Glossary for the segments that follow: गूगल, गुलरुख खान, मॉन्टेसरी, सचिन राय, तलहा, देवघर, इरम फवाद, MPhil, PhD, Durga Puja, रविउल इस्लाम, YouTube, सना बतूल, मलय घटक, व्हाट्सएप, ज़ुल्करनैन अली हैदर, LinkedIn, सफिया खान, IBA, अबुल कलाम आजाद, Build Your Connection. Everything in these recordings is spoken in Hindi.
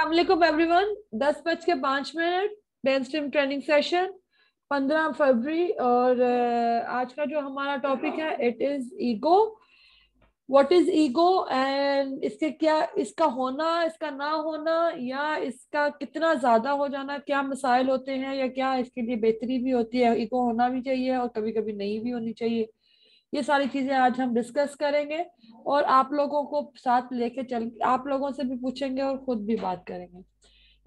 अस्सलाम एवरीवन 10:05 मेनस्ट्रीम ट्रेनिंग सेशन 15 फरवरी और आज का जो हमारा टॉपिक है it is ego. What is ego and इसके क्या, इसका होना, इसका ना होना या इसका कितना ज्यादा हो जाना, क्या मसाइल होते हैं या क्या इसके लिए बेहतरी भी होती है। ईगो होना भी चाहिए और कभी कभी नहीं भी होनी चाहिए। ये सारी चीजें आज हम डिस्कस करेंगे और आप लोगों को साथ लेके चल, आप लोगों से भी पूछेंगे और खुद भी बात करेंगे।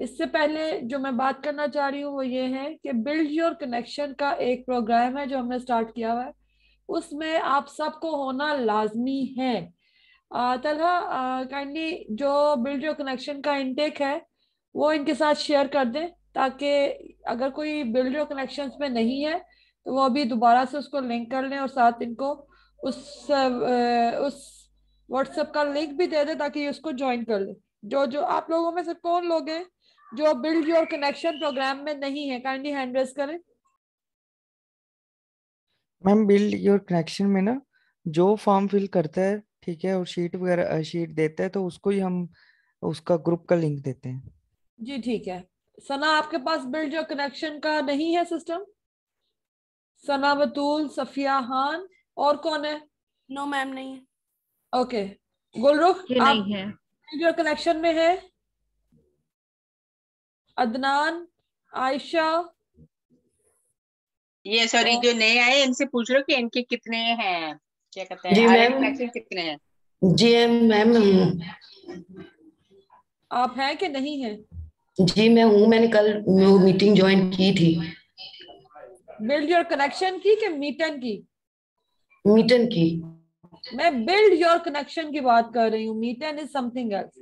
इससे पहले जो मैं बात करना चाह रही हूँ वो ये है कि बिल्ड योर कनेक्शन का एक प्रोग्राम है जो हमने स्टार्ट किया हुआ है। उसमें आप सबको होना लाजमी है। तरह काइंडली जो बिल्ड योर कनेक्शन का इनटेक है वो इनके साथ शेयर कर दें ताकि अगर कोई बिल्ड योर कनेक्शन में नहीं है तो वो अभी दोबारा से उसको लिंक कर लें और साथ इनको उस व्हाट्सएप का लिंक भी दे दें ताकि उसको ज्वाइन कर लें। जो आप लोगों में से कौन लोग हैं जो बिल्ड योर कनेक्शन प्रोग्राम में नहीं है, काइंडली हैंड रेज करें। मैम बिल्ड योर कनेक्शन में ना जो फॉर्म फिल करता है, ठीक है, और शीट वगैरह शीट देता है तो उसको ही हम उसका ग्रुप का लिंक देते हैं। जी ठीक है। सना, आपके पास बिल्ड योर कनेक्शन का नहीं है सिस्टम? सना बतूल, सफिया खान, और कौन है? नो मैम नहीं है। ओके गुलरुख नहीं है, वीडियो कनेक्शन में है? अदनान, आयशा, ये सॉरी जो नए आए इनसे पूछ लो कि इनके कितने हैं, क्या कहते हैं जी मैम कितने हैं। जी मैम आप हैं कि नहीं है? जी मैं हूँ, मैंने कल मीटिंग ज्वाइन की थी। बिल्ड योर कनेक्शन की कि मीटन की? मीटन की। मैं बिल्ड योर कनेक्शन की बात कर रही हूँ, meeting is something else.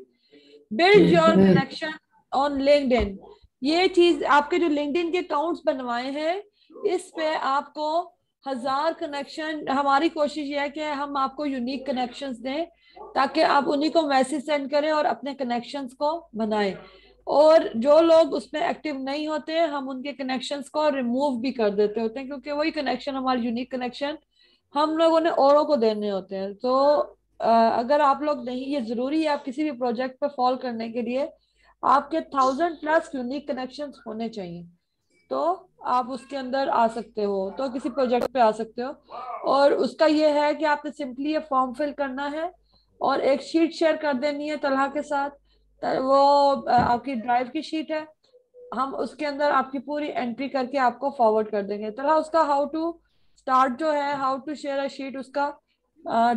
Build your connection on LinkedIn, ये चीज आपके जो लिंक्डइन के अकाउंट्स बनवाए हैं इस पे आपको 1000 कनेक्शन, हमारी कोशिश यह है कि हम आपको यूनिक कनेक्शंस दें ताकि आप उन्हीं को मैसेज सेंड करें और अपने कनेक्शंस को बनाएं। और जो लोग उसमें एक्टिव नहीं होते हैं हम उनके कनेक्शंस को रिमूव भी कर देते होते हैं क्योंकि वही कनेक्शन हमारे यूनिक कनेक्शन हम लोगों ने औरों को देने होते हैं। तो अगर आप लोग नहीं, ये जरूरी है आप किसी भी प्रोजेक्ट पर फॉल करने के लिए आपके 1000+ यूनिक कनेक्शंस होने चाहिए तो आप उसके अंदर आ सकते हो, तो किसी प्रोजेक्ट पे आ सकते हो। और उसका ये है कि आपने सिंपली ये फॉर्म फिल करना है और एक शीट शेयर कर देनी है तलहा के साथ, वो आपकी ड्राइव की शीट है, हम उसके अंदर आपकी पूरी एंट्री करके आपको फॉरवर्ड कर देंगे। तो उसका हाउ टू स्टार्ट जो है, how to share a sheet, उसका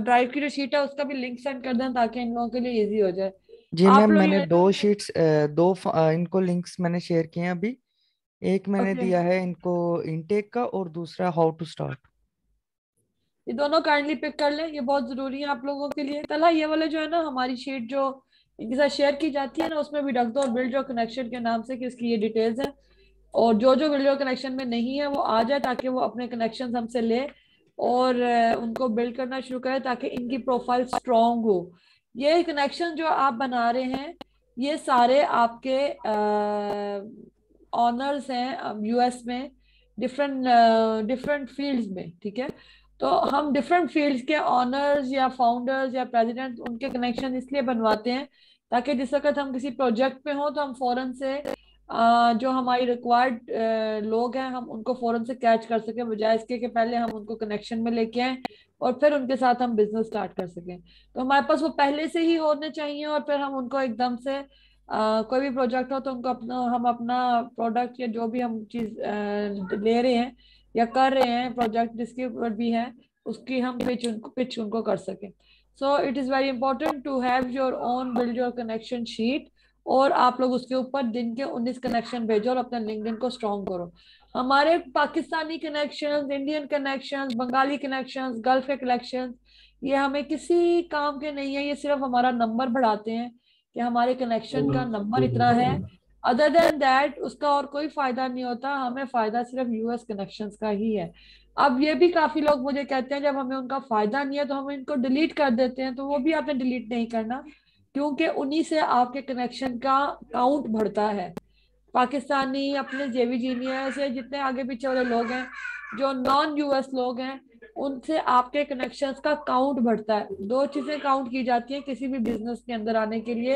ड्राइव की जो शीट है उसका भी लिंक सेंड कर दें ताकि इन लोगों के लिए इजी हो जाए। जी मैम मैंने दो शीट्स इनको लिंक्स मैंने शेयर किए हैं अभी, एक मैंने दिया है इनको इनटेक का और दूसरा हाउ टू स्टार्ट। ये दोनों काइंडली पिक कर लें, ये बहुत जरूरी है आप लोगों के लिए। तलहा ये वाले जो है ना हमारी शीट जो इनके साथ शेयर की जाती है ना उसमें भी रख दो बिल्ड योर कनेक्शन के नाम से कि इसकी ये डिटेल्स है और जो बिल्ड योर कनेक्शन में नहीं है वो आ जाए ताकि वो अपने कनेक्शन हमसे ले और उनको बिल्ड करना शुरू करे ताकि इनकी प्रोफाइल स्ट्रॉन्ग हो। ये कनेक्शन जो आप बना रहे हैं ये सारे आपके ऑनर्स हैं यूएस में डिफरेंट फील्ड्स में, ठीक है। तो हम डिफरेंट फील्ड्स के ऑनर्स या फाउंडर्स या प्रेसिडेंट उनके कनेक्शन इसलिए बनवाते हैं ताकि जिस वक्त हम किसी प्रोजेक्ट पे हों तो हम फौरन से जो हमारी रिक्वायर्ड लोग हैं हम उनको फौरन से कैच कर सकें बजाय इसके कि पहले हम उनको कनेक्शन में लेके आएं और फिर उनके साथ हम बिजनेस स्टार्ट कर सकें। तो हमारे पास वो पहले से ही होने चाहिए और फिर हम उनको एकदम से कोई भी प्रोजेक्ट हो तो उनको हम अपना प्रोडक्ट या जो भी हम चीज़ ले रहे हैं या कर रहे हैं प्रोजेक्ट जिसके ऊपर भी है उसकी हम पिच उनको कर सकें। So it is very important to have your own build your connection sheet और आप लोग उसके ऊपर दिन के 19 कनेक्शन भेजो और अपने लिंक्डइन को स्ट्रॉन्ग करो। हमारे Pakistani connections, Indian connections, Bengali connections, gulf के कनेक्शंस, ये हमें किसी काम के नहीं है, ये सिर्फ हमारा नंबर बढ़ाते हैं कि हमारे कनेक्शन का नंबर इतना है। अदर देन दैट उसका और कोई फायदा नहीं होता, हमें फायदा सिर्फ यूएस कनेक्शंस का ही है। अब ये भी काफी लोग मुझे कहते हैं जब हमें उनका फायदा नहीं है तो हम इनको डिलीट कर देते हैं, तो वो भी आपने डिलीट नहीं करना क्योंकि उन्हीं से आपके कनेक्शन का काउंट बढ़ता है। पाकिस्तानी, अपने जेवी जीनियस, जितने आगे पीछे वाले लोग हैं जो नॉन यूएस लोग हैं उनसे आपके कनेक्शंस का काउंट बढ़ता है। दो चीजें काउंट की जाती हैं किसी भी बिजनेस के अंदर आने के लिए,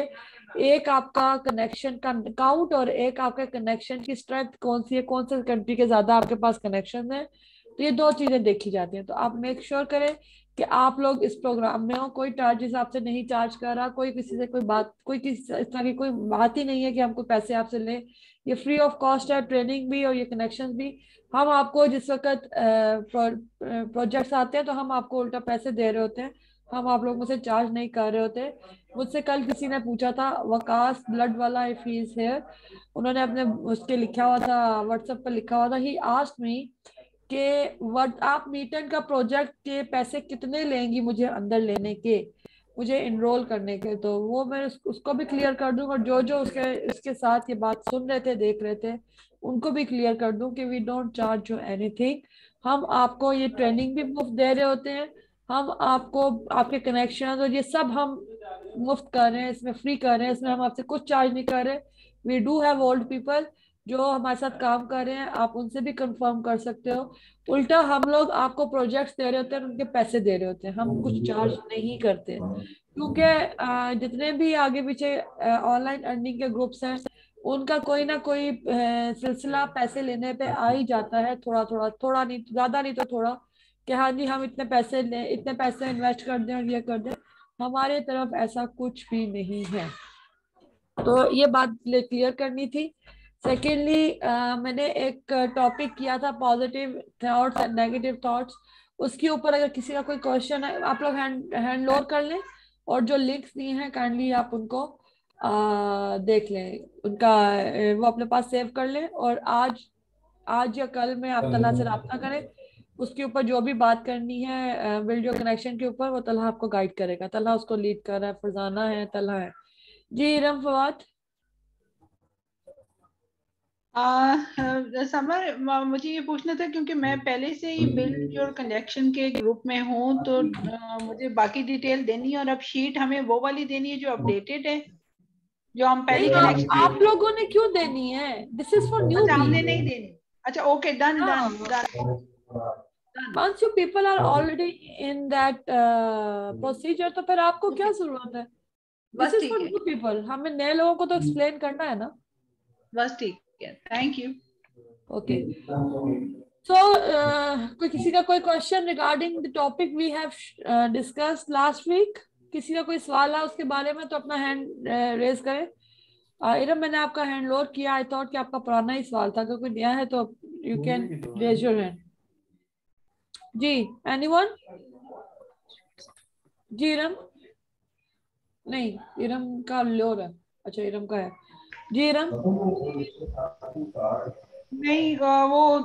एक आपका कनेक्शन का काउंट और एक आपके कनेक्शन की स्ट्रेंथ कौन सी है, कौन से कंट्री के ज्यादा आपके पास कनेक्शन है। तो ये दो चीजें देखी जाती हैं। तो आप मेक श्योर करें कि आप लोग इस प्रोग्राम में हो, कोई चार्जेस आपसे नहीं चार्ज कर रहा, कोई किसी से कोई बात, कोई किसी इस तरह की कोई बात ही नहीं है कि हमको पैसे आपसे लें। ये फ्री ऑफ कॉस्ट है, ट्रेनिंग भी और ये कनेक्शंस भी। हम आपको जिस वक्त प्रोजेक्ट्स आते हैं तो हम आपको उल्टा पैसे दे रहे होते हैं, हम आप लोग मुझसे चार्ज नहीं कर रहे होते। मुझसे कल किसी ने पूछा था, वकास ब्लड वाला इफ ही इज हियर, उन्होंने अपने उसके लिखा हुआ था, व्हाट्सएप पर लिखा हुआ था, ही आस्क्ड मी कि आप मीटन का प्रोजेक्ट के पैसे कितने लेंगी मुझे अंदर लेने के, मुझे इनरोल करने के। तो वो मैं उसको भी क्लियर कर दूँ और जो जो उसके उसके साथ ये बात सुन रहे थे, देख रहे थे, उनको भी क्लियर कर दूँ कि we don't charge you anything. हम आपको ये ट्रेनिंग भी मुफ्त दे रहे होते हैं, हम आपको आपके कनेक्शन और ये सब हम मुफ्त कर रहे हैं, इसमें फ्री कर रहे हैं, इसमें हम आपसे कुछ चार्ज नहीं कर रहे। We do have old people जो हमारे साथ काम कर रहे हैं, आप उनसे भी कंफर्म कर सकते हो। उल्टा हम लोग आपको प्रोजेक्ट्स दे रहे होते हैं, उनके पैसे दे रहे होते हैं, हम कुछ चार्ज नहीं करते। क्योंकि जितने भी आगे पीछे ऑनलाइन अर्निंग के ग्रुप्स हैं उनका कोई ना कोई सिलसिला पैसे लेने पे आ ही जाता है, थोड़ा थोड़ा, थोड़ा नहीं ज़्यादा नहीं तो थोड़ा, कि हाँ जी हम इतने पैसे लें, इतने पैसे इन्वेस्ट कर दें और ये कर दें। हमारे तरफ ऐसा कुछ भी नहीं है। तो ये बात क्लियर करनी थी। सेकेंडली मैंने एक टॉपिक किया था positive thoughts and negative thoughts, उसके ऊपर अगर किसी का कोई क्वेश्चन है आप लोग हैंड लोड कर लें और जो लिंक्स दिए हैं काइंडली आप उनको देख लें, उनका वो अपने पास सेव कर लें और आज या कल में आप तलहा से रब्ता करें। उसके ऊपर जो भी बात करनी है बिल्ड योर कनेक्शन के ऊपर, वो तलहा आपको गाइड करेगा, तलहा उसको लीड कर रहा है, फरजाना है, तलहा है। जी इरम फवाद। समर, मुझे ये पूछना था क्योंकि मैं पहले से ही बिल्ड योर कनेक्शन के ग्रुप में हूँ, तो मुझे बाकी डिटेल देनी है और अब शीट हमें वो वाली देनी है जो अपडेटेड है, जो हम पहले आप लोगों ने क्यों देनी है, दिस इज फॉर न्यू, हमने नहीं देनी। अच्छा okay, done done. Once you people are already in that procedure तो फिर आपको क्या जरूरत है, this is for new people, हमें नए लोगों को तो एक्सप्लेन करना है ना। बस ठीक, थैंक यू। ओके सो कोई किसी का कोई question regarding the topic we have discussed last week, किसी का कोई सवाल है उसके बारे में तो अपना हैंड रेज करें। इरम मैंने आपका हैंड लोड किया, आई थॉट कि आपका पुराना ही सवाल था, अगर कोई नया है तो you can raise your hand. जी एनीवन? जी इरम नहीं, इरम का लोड है। अच्छा इरम का है। जी राम नहीं, वो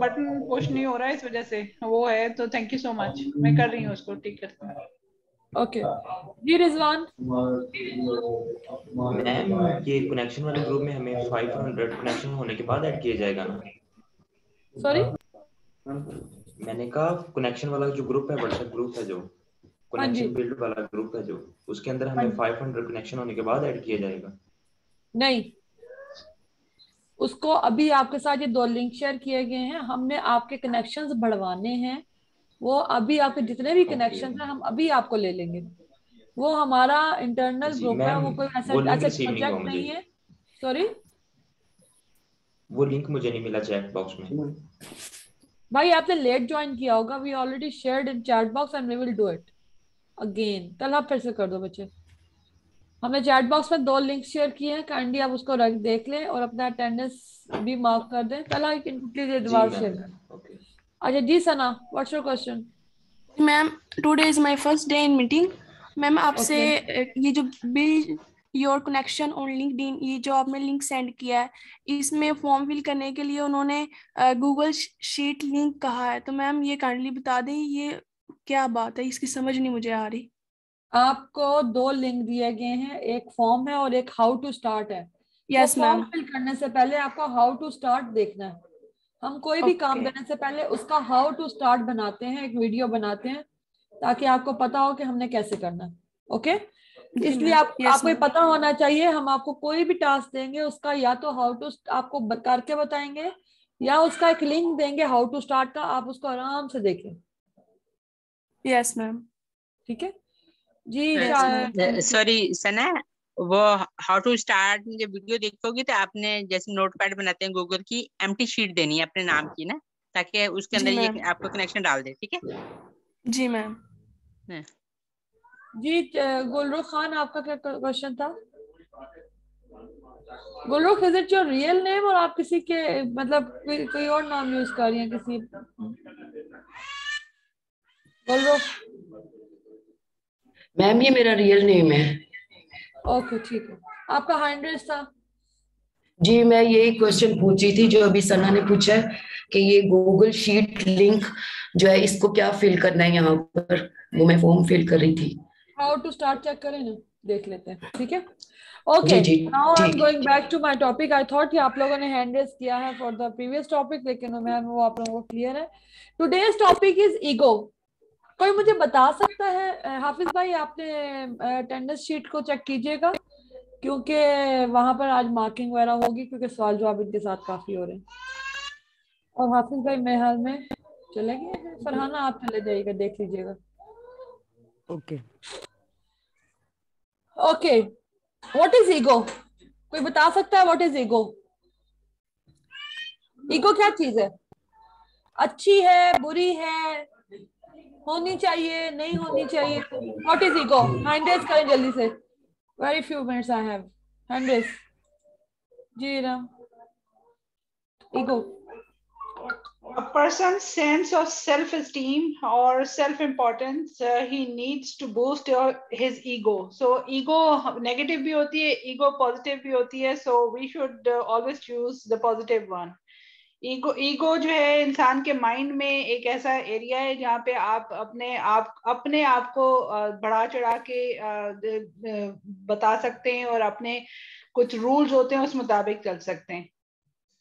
बटन पुश नहीं हो रहा है इस वजह से वो है, तो थैंक यू सो मच, मैं कर रही हूँ उसको ठीक करती हूँ। ओके जी रिजवान। मैम ये कनेक्शन वाले ग्रुप में हमें 500 कनेक्शन होने के बाद ऐड किया जाएगा ना? सॉरी मैंने कहा कनेक्शन वाला जो ग्रुप है, व्हाट्सएप ग्रुप है जो कनेक्शन बिल्ड वाला ग्रुप है जो, उसके अंदर हमें 500 कनेक्शन होने के बाद ऐड किया जाएगा? नहीं, उसको अभी आपके साथ ये दो लिंक शेयर किए गए हैं, हमने आपके कनेक्शंस बढ़वाने हैं, वो अभी आपके जितने भी कनेक्शंस हैं हम अभी आपको ले लेंगे, वो हमारा इंटरनल ग्रुप है, वो कोई ऐसा प्रोजेक्ट नहीं है। सॉरी वो लिंक मुझे नहीं मिला चैट बॉक्स में। भाई आपने लेट ज्वाइन किया होगा, we already shared in chat box and we will do it again. कल आप फिर से कर दो बच्चे, हमने चैट बॉक्स में दो लिंक शेयर किए हैं, काइंडली आप उसको रख देख लें और अपना अटेंडेंस भी मार्क कर दें। चला दोबारा शेयर करें। अच्छा जी Sana, what's your question? Ma'am today is my first day in meeting. Ma'am आपसे ये जो build your connection on LinkedIn, ये जो आपने लिंक सेंड किया है, इसमें फॉर्म फिल करने के लिए उन्होंने गूगल शीट लिंक कहा है, तो मैम ये काइंडली बता दें ये क्या बात है, इसकी समझ नहीं मुझे आ रही। आपको दो लिंक दिए गए हैं, एक फॉर्म है और एक हाउ टू स्टार्ट है। Yes ma'am. फॉर्म फिल करने से पहले आपको हाउ टू स्टार्ट देखना है, हम कोई भी काम करने से पहले उसका हाउ टू स्टार्ट बनाते हैं, एक वीडियो बनाते हैं ताकि आपको पता हो कि हमने कैसे करना है। ओके इसलिए आपको पता होना चाहिए, हम आपको कोई भी टास्क देंगे उसका या तो हाउ टू आपको करके बताएंगे या उसका एक लिंक देंगे हाउ टू स्टार्ट का, आप उसको आराम से देखें। यस मैम, ठीक है जी। सॉरी सना, वो हाउ टू स्टार्ट वीडियो देखोगी तो आपने जैसे नोटपैड बनाते हैं गूगल की, एम्प्टी शीट देनी है अपने नाम की ना, ताकि उसके अंदर ये आपको कनेक्शन डाल दे। ठीक है जी मैम। जी गुलरुख खान, आपका क्या क्वेश्चन था? Gulrukh, is it your real name और आप किसी के मतलब कोई और नाम यूज कर रही हैं किसी? गुलरुख मैम ये मेरा रियल नेम है। ओके ठीक है। आपका हैंडल था जी, मैं यही क्वेश्चन पूछी थी जो अभी सना ने पूछा है कि ये गूगल शीट लिंक जो है इसको क्या फिल करना है, यहाँ पर वो मैं फॉर्म फिल कर रही थी। हाउ टू स्टार्ट चेक करें ना, देख लेते हैं। ठीक है okay, now I am going back to my topic. I thought कि आप लोगों ने हैंडरेस किया है फॉर द प्रीवियस टॉपिक, लेकिन मैम वो आप लोगों को क्लियर है। Today's topic is ego. कोई मुझे बता सकता है? हाफिज भाई आपने अटेंडेंस शीट को चेक कीजिएगा क्योंकि वहां पर आज मार्किंग वगैरह होगी, क्योंकि सवाल जवाब इनके साथ काफी हो रहे हैं। और हाफिज भाई मेरे हाल में चले गए, फरहाना आप चले जाइएगा, देख लीजिएगा। Okay okay, what is ego? कोई बता सकता है व्हाट इज ईगो? ईगो क्या चीज है? अच्छी है, बुरी है, होनी चाहिए, नहीं होनी चाहिए? What is ego? हैंडरेस करें जल्दी से। Very few minutes I have. Hundreds. Ji Ram, ego. A person's sense of self-esteem or self-importance. He needs to boost his ego. So ego negative भी होती है, ego positive भी होती है. So we should always choose the positive one. Ego जो है इंसान के माइंड में एक ऐसा एरिया है जहाँ पे आप अपने आप को बढ़ा चढ़ा के बता सकते हैं और अपने कुछ रूल्स होते हैं उस मुताबिक चल सकते हैं।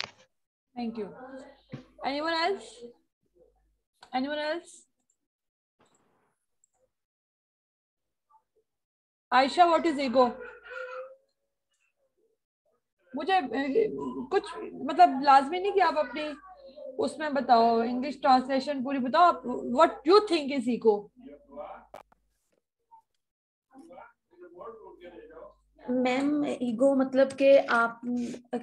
Thank you. Anyone else? Anyone else? Ayesha, what is ego? मुझे कुछ मतलब लाजमी नहीं कि आप अपनी उसमें बताओ, इंग्लिश ट्रांसलेशन पूरी बताओ, what you think is ego? Ma'am ego मतलब कि आप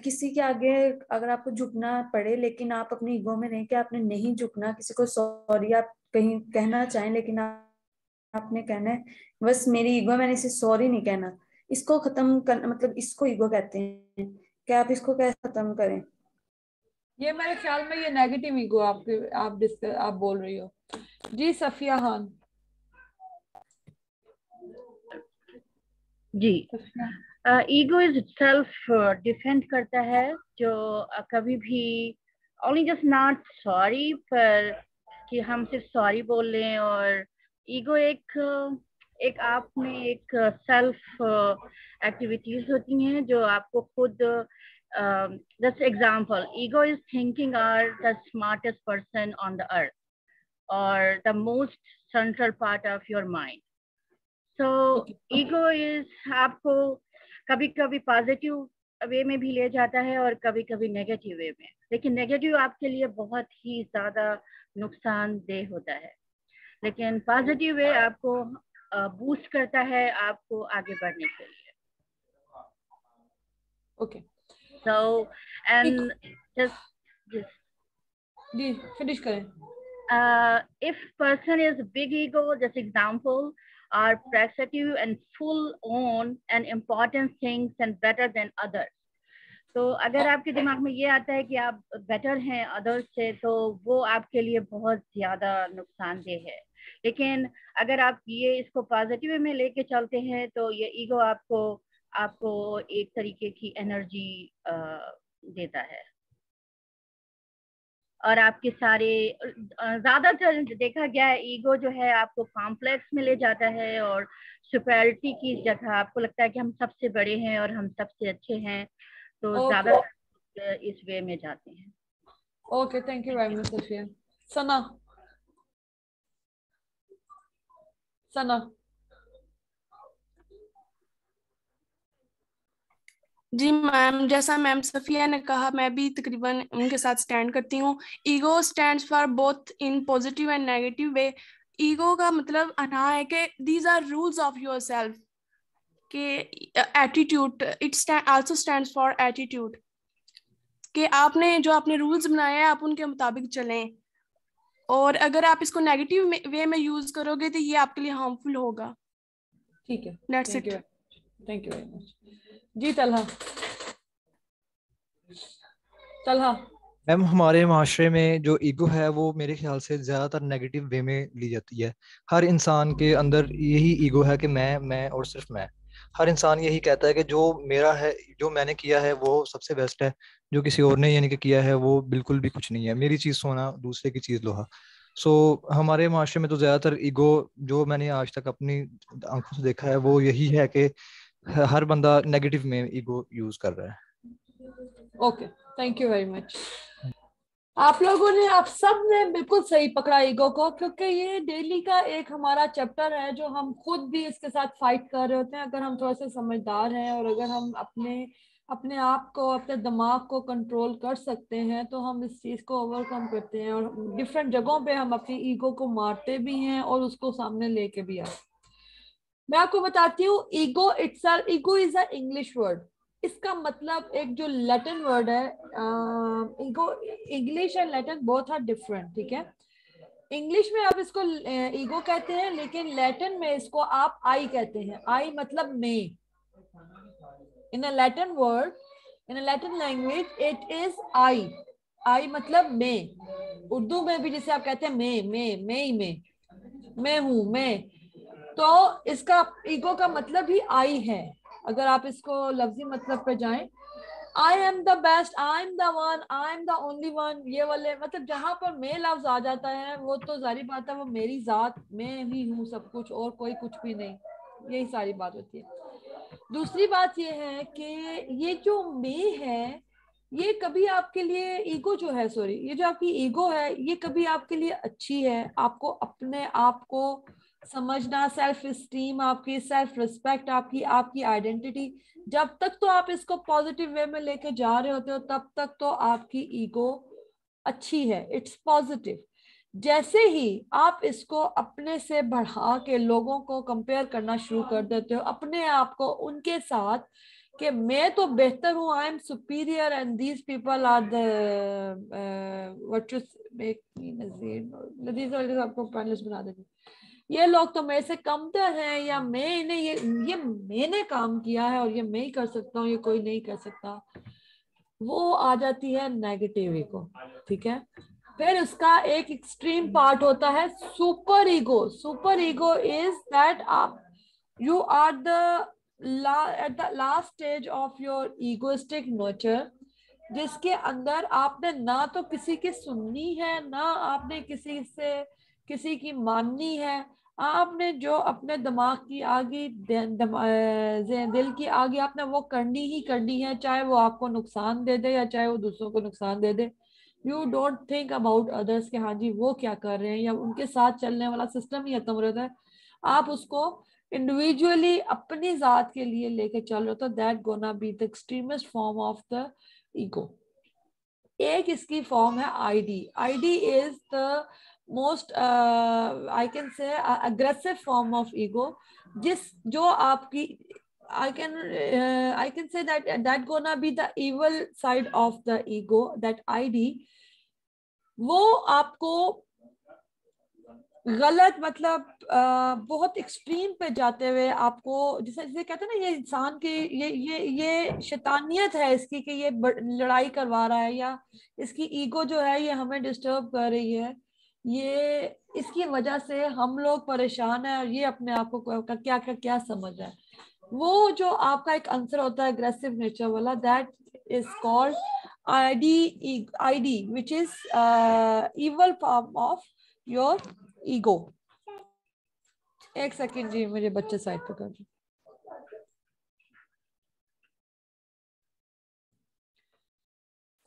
किसी के आगे अगर आपको झुकना पड़े लेकिन आप अपने ईगो में रह के आपने नहीं झुकना, किसी को सॉरी आप कहीं कहना चाहें लेकिन आपने कहना है बस मेरी ईगो, मैंने इसे सॉरी नहीं कहना, इसको खत्म करना, मतलब इसको ईगो कहते हैं। क्या आप इसको कैसे खत्म करें? ये मेरे ख्याल में ये नेगेटिव ईगो आप बोल रही हो। जी सफिया खान। जी ईगो इज सेल्फ डिफेंड करता है, जो कभी भी ओनली जस्ट नॉट सॉरी पर कि हम सिर्फ सॉरी बोल लें। और ईगो एक आप में एक सेल्फ एक्टिविटीज होती हैं जो आपको खुद, जैसे example ego is thinking are the smartest person on the earth और the most central part of your mind. So ego is आपको कभी कभी पॉजिटिव वे में भी ले जाता है और कभी कभी नेगेटिव वे में, लेकिन नेगेटिव आपके लिए बहुत ही ज्यादा नुकसानदेह होता है, लेकिन पॉजिटिव वे आपको बूस्ट करता है आपको आगे बढ़ने के लिए। ओके सो एंड जस्ट जी फिनिश करें। If person is big ego, just example are possessive and full on and important things and better than others. तो अगर आपके दिमाग में ये आता है कि आप बेटर हैं अदर्स से तो वो आपके लिए बहुत ज्यादा नुकसानदेह है, लेकिन अगर आप ये इसको पॉजिटिव में लेके चलते हैं तो ये ईगो आपको एक तरीके की एनर्जी देता है और आपके सारे ज्यादातर देखा गया है ईगो जो है आपको कॉम्प्लेक्स में ले जाता है और सुपीरियरिटी की जगह आपको लगता है कि हम सबसे बड़े हैं और हम सबसे अच्छे हैं, तो ज्यादातर इस वे में जाते हैं। Okay thank you very much Safia. Sana Sana ji ma'am, जैसा मैम सफिया ने कहा, मैं भी तकरीबन उनके साथ स्टैंड करती हूँ। Ego stands for both in positive and negative way. Ego का मतलब अना है कि these are rules of your self के attitude, it also stands for attitude कि आपने जो अपने रूल्स बनाए हैं आप उनके मुताबिक चलें, और अगर आप इसको नेगेटिव वे में यूज करोगे तो ये आपके लिए हार्मफुल होगा। ठीक है, that's it. Thank you very much. जी तलहा। मैम, हमारे माशरे में जो ईगो है वो मेरे ख्याल से ज्यादातर नेगेटिव वे में ली जाती है। हर इंसान के अंदर यही ईगो है कि मैं और सिर्फ मैं। हर इंसान यही कहता है कि जो मेरा है, जो मैंने किया है वो सबसे बेस्ट है, जो किसी और ने यानी कि किया है वो बिल्कुल भी कुछ नहीं है। मेरी चीज़ सोना, दूसरे की चीज़ लोहा। सो हमारे माशरे में तो ज़्यादातर ईगो, जो मैंने आज तक अपनी आंखों से देखा है, वो यही है कि हर बंदा नेगेटिव में ईगो यूज कर रहा है। Okay, thank you very much. आप लोगों ने, आप सब ने बिल्कुल सही पकड़ा ईगो को, क्योंकि ये डेली का एक हमारा चैप्टर है जो हम खुद भी इसके साथ फाइट कर रहे होते हैं। अगर हम थोड़ा सा समझदार हैं और अगर हम अपने आप को, अपने दिमाग को कंट्रोल कर सकते हैं तो हम इस चीज़ को ओवरकम करते हैं, और डिफरेंट जगहों पे हम अपनी ईगो को मारते भी हैं और उसको सामने लेके भी आते। मैं आपको बताती हूँ, ego is a English word. इसका मतलब एक जो लैटिन वर्ड है, ego, English and Latin both are different. ठीक है, इंग्लिश में आप इसको ईगो कहते हैं, लेकिन लैटिन में इसको आप आई कहते हैं। आई मतलब me. In a Latin word, in a Latin language, it is I. I मतलब मे। उर्दू में भी जैसे आप कहते हैं मैं हूं। तो इसका ईगो का मतलब ही आई है। अगर आप इसको लफ्जी मतलब पे जाएं, I am the best, I am the one, I am the only one, ये वाले मतलब जहाँ पर मैं लफ्ज आ जाता है वो तो जारी बात है, वो मेरी जात, मैं ही हूँ सब कुछ और कोई कुछ भी नहीं, यही सारी बात होती है। दूसरी बात ये है कि ये जो मैं है, ये कभी आपके लिए ईगो जो है, सॉरी, ये जो आपकी ईगो है ये कभी आपके लिए अच्छी है। आपको अपने आप को समझना, सेल्फ इस्टीम, आपकी सेल्फ रिस्पेक्ट, आपकी आइडेंटिटी, जब तक तो आप इसको पॉजिटिव वे में लेके जा रहे होते हो तब तक तो आपकी ईगो अच्छी है, इट्स पॉजिटिव। जैसे ही आप इसको अपने से बढ़ा के लोगों को कंपेयर करना शुरू कर देते हो, अपने आप को उनके साथ, कि मैं तो बेहतर हूँ, I am superior and these people are Nazir, आपको पैनलिस्ट बना देंगे, ये लोग तो मेरे से कमतर हैं, या मैंने ये मैंने काम किया है और ये मैं ही कर सकता हूँ, ये कोई नहीं कर सकता। वो आ जाती है नेगेटिव ईगो। ठीक है, फिर उसका एक एक्सट्रीम पार्ट होता है super ego. Super ego is that आप you are at the last stage of your egoistic nature, जिसके अंदर आपने ना तो किसी की सुननी है, ना आपने किसी की माननी है। आपने जो अपने दिमाग की आगे, दिल की आगे, आपने वो करनी ही करनी है, चाहे वो आपको नुकसान दे दे या चाहे वो दूसरों को नुकसान दे दे। You don't think about others के हाँ जी वो क्या कर रहे हैं, या उनके साथ चलने वाला सिस्टम ही खत्म हो रहा है। आप उसको इंडिविजुअली अपनी जात के लिए लेके चल रहे हो, that gonna be the extremest form of the ego. एक इसकी फॉर्म है id. Id is the most I can say aggressive form of ego, जो आपकी I can say that gonna be the evil side of the ego, that id. वो आपको गलत मतलब बहुत एक्सट्रीम पे जाते हुए आपको, जैसे कहते हैं ना, ये इंसान की ये शैतानियत है इसकी कि ये लड़ाई करवा रहा है, या इसकी ईगो जो है ये हमें डिस्टर्ब कर रही है, ये इसकी वजह से हम लोग परेशान हैं और ये अपने आप को क्या समझ रहा है। वो जो आपका एक आंसर होता है अग्रेसिव नेचर वाला, that is called id, which is evil form of your ego. एक सेकेंड जी, मुझे बच्चे साइड पर कर दो।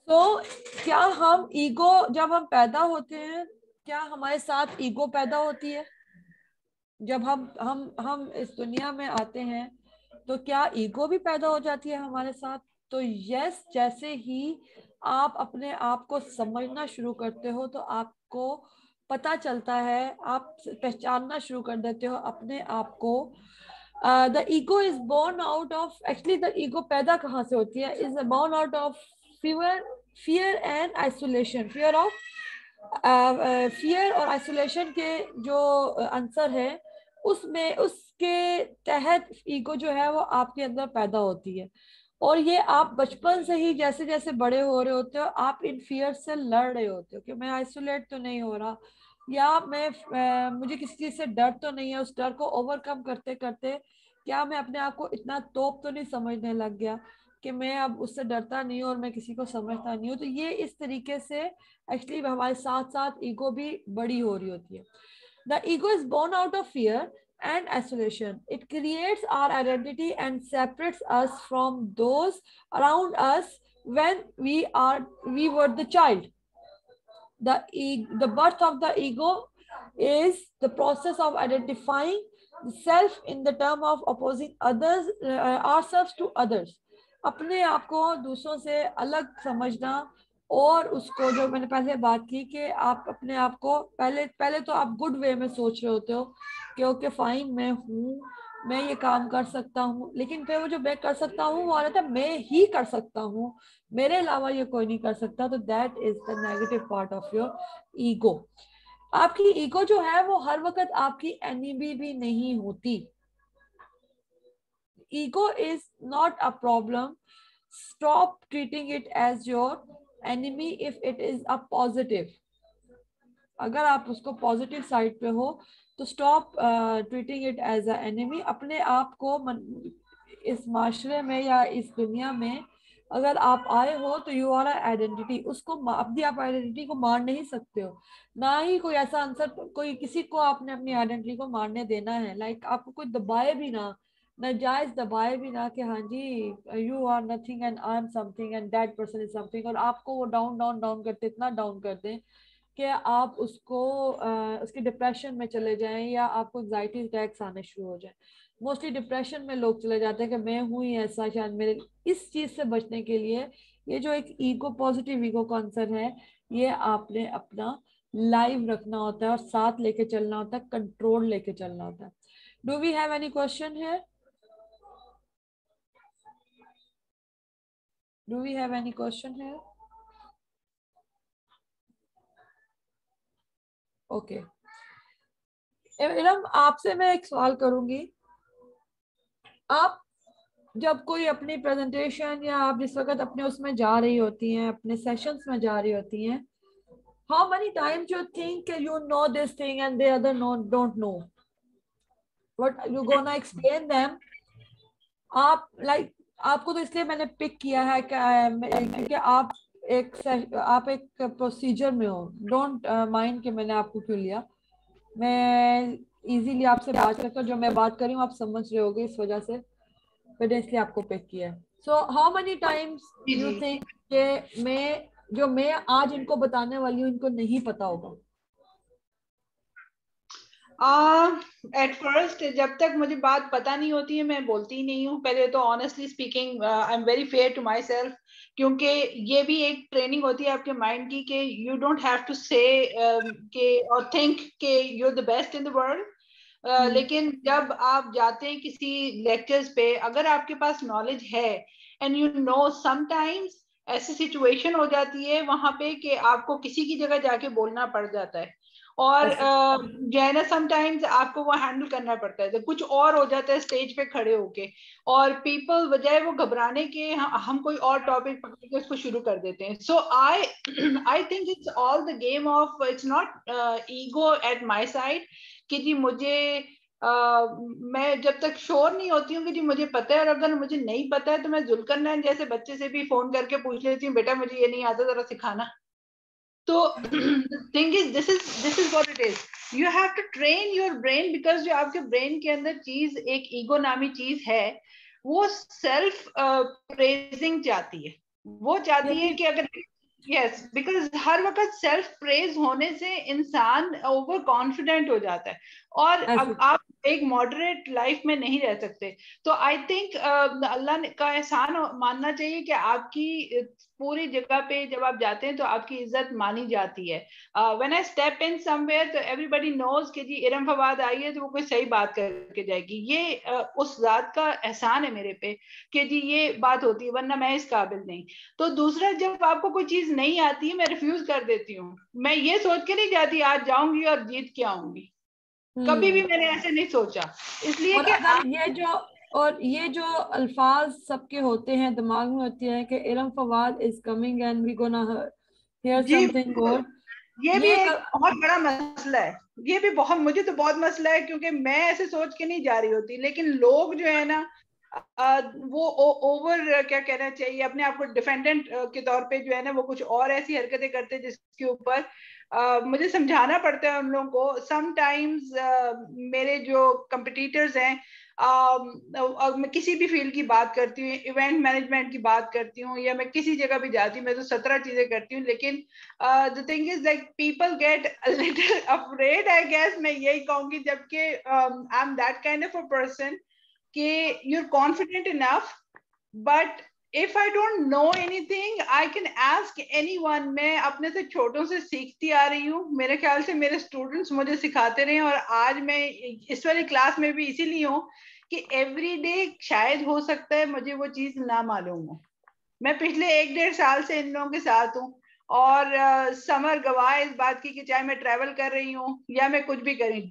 तो क्या हम ईगो, जब हम पैदा होते हैं, क्या हमारे साथ ईगो पैदा होती है? जब हम इस दुनिया में आते हैं तो क्या ईगो भी पैदा हो जाती है हमारे साथ? तो यस, जैसे ही आप अपने आप को समझना शुरू करते हो तो आपको पता चलता है, आप पहचानना शुरू कर देते हो अपने आप को. The ego is born out of, actually the ego पैदा कहाँ से होती है, is born out of fear and isolation. Fear और आइसोलेशन के जो आंसर है उसमें, उसके तहत ईगो जो है वो आपके अंदर पैदा होती है. और ये आप बचपन से ही, जैसे जैसे बड़े हो रहे होते हो, आप इन फियर से लड़ रहे होते हो कि मैं आइसोलेट तो नहीं हो रहा, या मैं मुझे किसी चीज़ से डर तो नहीं है. उस डर को ओवरकम करते करते क्या मैं अपने आप को इतना तोप तो नहीं समझने लग गया कि मैं अब उससे डरता नहीं हूँ और मैं किसी को समझता नहीं हूँ. तो ये इस तरीके से एक्चुअली हमारे साथ साथ ईगो भी बड़ी हो रही होती है. The ego is born out of fear and isolation. It creates our identity and separates us from those around us when we were the child. The birth of the ego is the process of identifying self in the term of opposing others, ourselves to others. अपने आप को दूसरों से अलग समझना, और उसको जो मैंने पहले बात की कि आप अपने आप को पहले तो आप गुड वे में सोच रहे होते हो कि ओके फाइन मैं हूँ, मैं ये काम कर सकता हूँ, लेकिन फिर वो जो मैं कर सकता हूँ वो आ रहा था मैं ही कर सकता हूँ, मेरे अलावा ये कोई नहीं कर सकता. तो that is the negative part of your ego. आपकी ईगो जो है वो हर वक्त आपकी एनिमी भी नहीं होती. Ego is not a problem. Stop treating it as your enemy if it is a positive. अगर आप उसको पॉजिटिव साइड पे हो तो stop treating it as a enemy. अपने आप को इस माशरे में या इस दुनिया में अगर आप आए हो तो यू आर अ आइडेंटिटी. उसको अपनी आप आइडेंटिटी को मार नहीं सकते हो, ना ही कोई ऐसा आंसर कोई किसी को आपने अपनी आइडेंटिटी को मारने देना है. लाइक आपको कोई दबाए भी ना, नाजायज दबाए भी ना कि हाँ जी you are nothing and I am something and that person is something, और आपको वो डाउन डाउन डाउन करते, इतना डाउन कर दें कि आप उसको उसके डिप्रेशन में चले जाएं या आपको एंग्जाइटी अटैक्स आने शुरू हो जाएं. मोस्टली डिप्रेशन में लोग चले जाते हैं कि मैं हूँ ही ऐसा, शायद मेरे. इस चीज़ से बचने के लिए ये जो एक ईगो, पॉजिटिव ईगो कॉन्सेप्ट है, ये आपने अपना लाइव रखना होता है और साथ लेके चलना होता है, कंट्रोल लेके चलना होता है. Do we have any question here? Do we have any question here? Okay. इलम, आपसे मैं एक सवाल करूंगी. आप जब कोई अपनी प्रेजेंटेशन या आप जिस वक्त अपने उसमें जा रही होती हैं, अपने सेशंस में जा रही होती हैं, how many times you think you know this thing and the other don't know? But you gonna explain them. आप like आपको तो इसलिए मैंने पिक किया है क्योंकि आप एक प्रोसीजर में हो. डोंट माइंड कि मैंने आपको क्यों लिया, मैं इजीली आपसे बात करता हूँ, जो मैं बात कर रही हूँ आप समझ रहे होगे, इस वजह से मैंने इसलिए आपको पिक किया है. So how many times you think कि मैं आज इनको बताने वाली हूँ इनको नहीं पता होगा? एट फर्स्ट जब तक मुझे बात पता नहीं होती है मैं बोलती ही नहीं हूँ. पहले तो honestly speaking I am very fair to myself, क्योंकि ये भी एक ट्रेनिंग होती है आपके माइंड की कि यू डोंट हैव टू से और थिंक के you are the best in the world. लेकिन जब आप जाते हैं किसी लेक्चर्स पे, अगर आपके पास नॉलेज है एंड यू नो, समटाइम्स ऐसी सिचुएशन हो जाती है वहाँ पे कि आपको किसी की जगह जाके बोलना पड़ जाता है, और जो है ना समटाइम्स आपको वो हैंडल करना पड़ता है. तो कुछ और हो जाता है स्टेज पे खड़े होके, और पीपल बजाय वो घबराने के हम कोई और टॉपिक पकड़ के उसको शुरू कर देते हैं. So I think it's all the game of, it's not ego at my side कि जी मुझे मैं जब तक श्योर नहीं होती हूँ कि जी मुझे पता है, और अगर मुझे नहीं पता है तो मैं जुल्करनैन जैसे बच्चे से भी फोन करके पूछ लेती हूँ बेटा मुझे ये नहीं आता जरा सिखाना. So the thing is, this is what it is. You have to train your brain, because जो आपके brain के अंदर चीज एक ego नामी चीज है, वो self praising चाहती है. वो चाहती है कि अगर yes, because हर वक्त self praise होने से इंसान over confident हो जाता है, और अब आप एक मॉडरेट लाइफ में नहीं रह सकते। तो आई थिंक अल्लाह का एहसान मानना चाहिए कि आपकी पूरी जगह पे जब आप जाते हैं तो आपकी इज्जत मानी जाती है। When I step in somewhere तो एवरीबॉडी नोज कि जी इरम फवाद आई है तो वो कोई सही बात करके जाएगी। ये उस जात का एहसान है मेरे पे कि जी ये बात होती है, वरना मैं इस काबिल नहीं। तो दूसरा, जब आपको कोई चीज नहीं आती है मैं रिफ्यूज कर देती हूँ। मैं ये सोच के नहीं जाती आज जाऊंगी और जीत के आऊंगी, कभी भी मैंने ऐसे नहीं सोचा। इसलिए कि ये जो अल्फाज सबके होते हैं दिमाग में होते हैं कि इरम फवाद is coming and we gonna hear something good, ये भी एक बहुत बड़ा मसला है। ये भी बहुत, मुझे तो बहुत मसला है क्योंकि मैं ऐसे सोच के नहीं जा रही होती, लेकिन लोग जो है ना वो ओवर क्या कहना चाहिए, अपने आप को डिफेंडेंट के तौर पे जो है ना वो कुछ और ऐसी हरकतें करते हैं जिसके ऊपर मुझे समझाना पड़ता है उन लोगों को। समटाइम्स मेरे जो कंपटीटर्स हैं, मैं किसी भी फील्ड की बात करती हूँ, इवेंट मैनेजमेंट की बात करती हूँ या मैं किसी जगह भी जाती हूँ, मैं तो 17 चीजें करती हूँ, लेकिन the thing is like people get a little afraid I guess, मैं यही कहूँगी। जबकि I am that kind of a person कि you are confident enough, but if I don't know anything I can ask anyone. मैं अपने से छोटों से सीखती आ रही हूँ, मेरे ख्याल से मेरे स्टूडेंट्स मुझे सिखाते रहे, और आज मैं इस वाली क्लास में भी इसीलिए हूँ कि एवरी डे शायद हो सकता है मुझे वो चीज़ ना मालूम हो। मैं पिछले 1-1.5 साल से इन लोगों के साथ हूँ और समर गवाह इस बात की कि चाहे मैं ट्रैवल कर रही हूँ या मैं कुछ भी करी,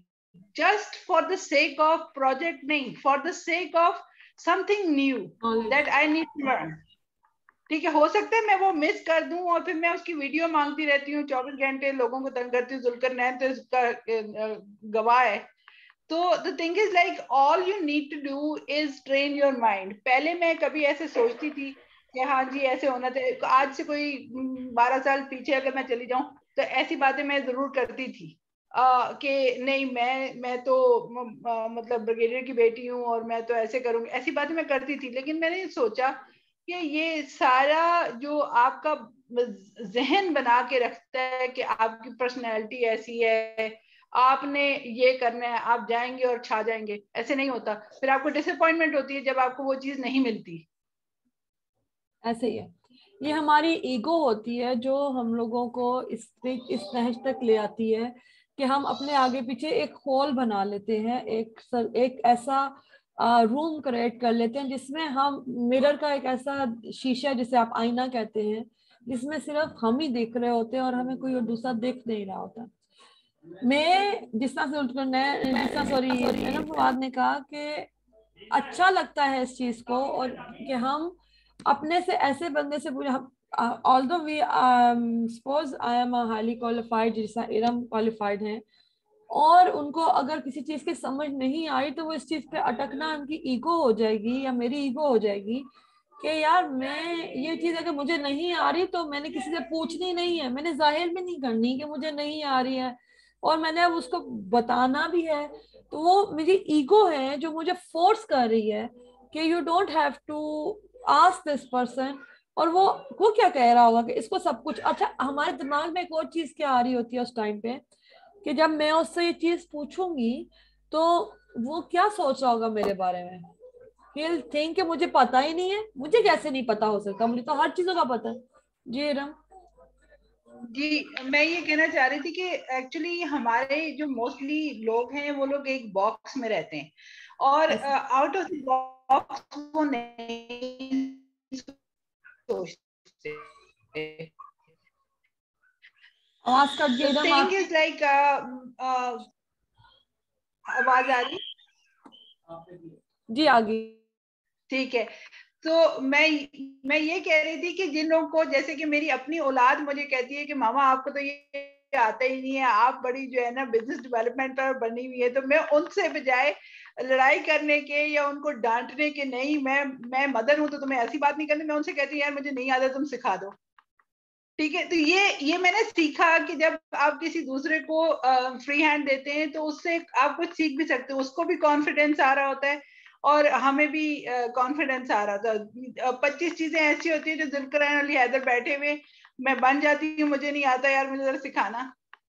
just for the sake of project name, for the sake of something new that I need to learn. ठीक है, हो सकता है मैं वो मिस कर दूं और फिर मैं उसकी वीडियो मांगती रहती हूँ 24 घंटे, लोगों को तंग करती हूँ। ज़ुल्करनैन तो इसका गवाह है। तो the thing is like all you need to do is train your mind. पहले मैं कभी ऐसे सोचती थी कि हाँ जी ऐसे होना चाहिए, आज से कोई 12 साल पीछे अगर मैं चली जाऊं तो ऐसी बातें मैं जरूर करती थी कि नहीं मैं तो मतलब ब्रिगेडियर की बेटी हूँ और मैं तो ऐसे करूँगी, ऐसी बातें मैं करती थी। लेकिन मैंने सोचा कि ये सारा जो आपका जहन बना के रखता है कि आपकी पर्सनैलिटी ऐसी है, आपने ये करना है, आप जाएंगे और छा जाएंगे, ऐसे नहीं होता। फिर आपको डिसअपॉइंटमेंट होती है जब आपको वो चीज़ नहीं मिलती। ऐसे ही है, ये हमारी ईगो होती है जो हम लोगों को इस नहज तक ले आती है कि हम अपने आगे पीछे एक हॉल बना लेते हैं, एक ऐसा रूम क्रिएट कर लेते हैं जिसमें हम मिरर का एक ऐसा शीशा जिसे आप आईना कहते हैं, जिसमें सिर्फ हम ही देख रहे होते हैं और हमें कोई और दूसरा देख नहीं रहा होता। मैं जिसना फवाद ने कहा कि अच्छा लगता है इस चीज को, और कि हम अपने से ऐसे बंदे से पूरे, although we suppose I am a highly qualified जैसा इरम qualified हैं, और उनको अगर किसी चीज़ की समझ नहीं आई तो वो इस चीज़ पे अटकना उनकी ईगो हो जाएगी या मेरी ईगो हो जाएगी कि यार मैं ये चीज़ अगर मुझे नहीं आ रही तो मैंने किसी से पूछनी नहीं है, मैंने जाहिर भी नहीं करनी कि मुझे नहीं आ रही है, और मैंने अब उसको बताना भी है। तो वो मेरी ईगो है जो मुझे फोर्स कर रही है कि you don't have to ask this person, और वो क्या कह रहा होगा कि इसको सब कुछ अच्छा। हमारे दिमाग में एक और चीज़ क्या आ रही होती है उस टाइम पे कि जब मैं उससे ये चीज़ पूछूंगी तो वो क्या सोच रहा होगा मेरे बारे में, he'll think कि मुझे पता ही नहीं है। मुझे कैसे नहीं पता हो सकता, मुझे तो हर चीज़ों का पता है। जी रम जी, मैं ये कहना चाह रही थी कि एक्चुअली हमारे जो मोस्टली लोग हैं वो लोग एक बॉक्स में रहते हैं और आउट ऑफ बॉक्स वो नहीं सोचते। आवाज कट गई, थिंग इज लाइक आवाज आ रही जी आ गई, ठीक है। तो मैं ये कह रही थी कि जिन लोगों को, जैसे कि मेरी अपनी औलाद मुझे कहती है कि मामा आपको तो ये आता ही नहीं है, आप बड़ी जो है ना बिजनेस डेवलपमेंट पर बनी हुई है, तो मैं उनसे बजाय लड़ाई करने के या उनको डांटने के, नहीं मैं मदर हूं तो तुम्हें ऐसी बात नहीं करनी, मैं उनसे कहती हूँ यार मुझे नहीं आता, तुम सिखा दो, ठीक है। तो ये मैंने सीखा कि जब आप किसी दूसरे को फ्री हैंड देते हैं तो उससे आप कुछ सीख भी सकते हो, उसको भी कॉन्फिडेंस आ रहा होता है और हमें भी कॉन्फिडेंस आ रहा था। 25 चीजें ऐसी होती है जो ज़ुल्करनैन अली हैदर बैठे हुए, मैं बन जाती हूँ मुझे नहीं आता यार मुझे जरा सिखाना,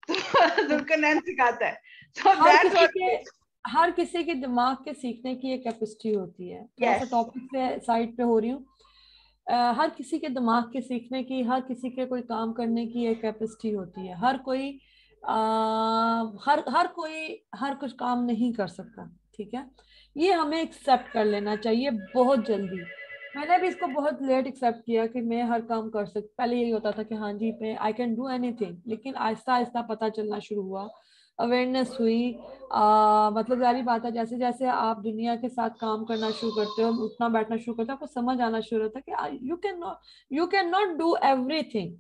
तो ज़ुल्करनैन सिखाता है। So हर किसी के दिमाग के सीखने की एक कैपेसिटी होती है। yes. टॉपिक से साइड पे हो रही हूँ। हर किसी के दिमाग के सीखने की, हर किसी के कोई काम करने की एक कैपेसिटी होती है। हर कोई हर कुछ काम नहीं कर सकता, ठीक है। ये हमें एक्सेप्ट कर लेना चाहिए बहुत जल्दी। मैंने भी इसको बहुत लेट एक्सेप्ट किया कि मैं हर काम कर सकती। पहले यही होता था कि हाँ जी मैं आई कैन डू एनीथिंग, लेकिन आहिस्ता आहिस्ता पता चलना शुरू हुआ, अवेयरनेस हुई। मतलब जारी बात है जैसे जैसे आप दुनिया के साथ काम करना शुरू करते हो, उठना बैठना शुरू करते हो, आपको समझ आना शुरू होता है कि you can not do everything.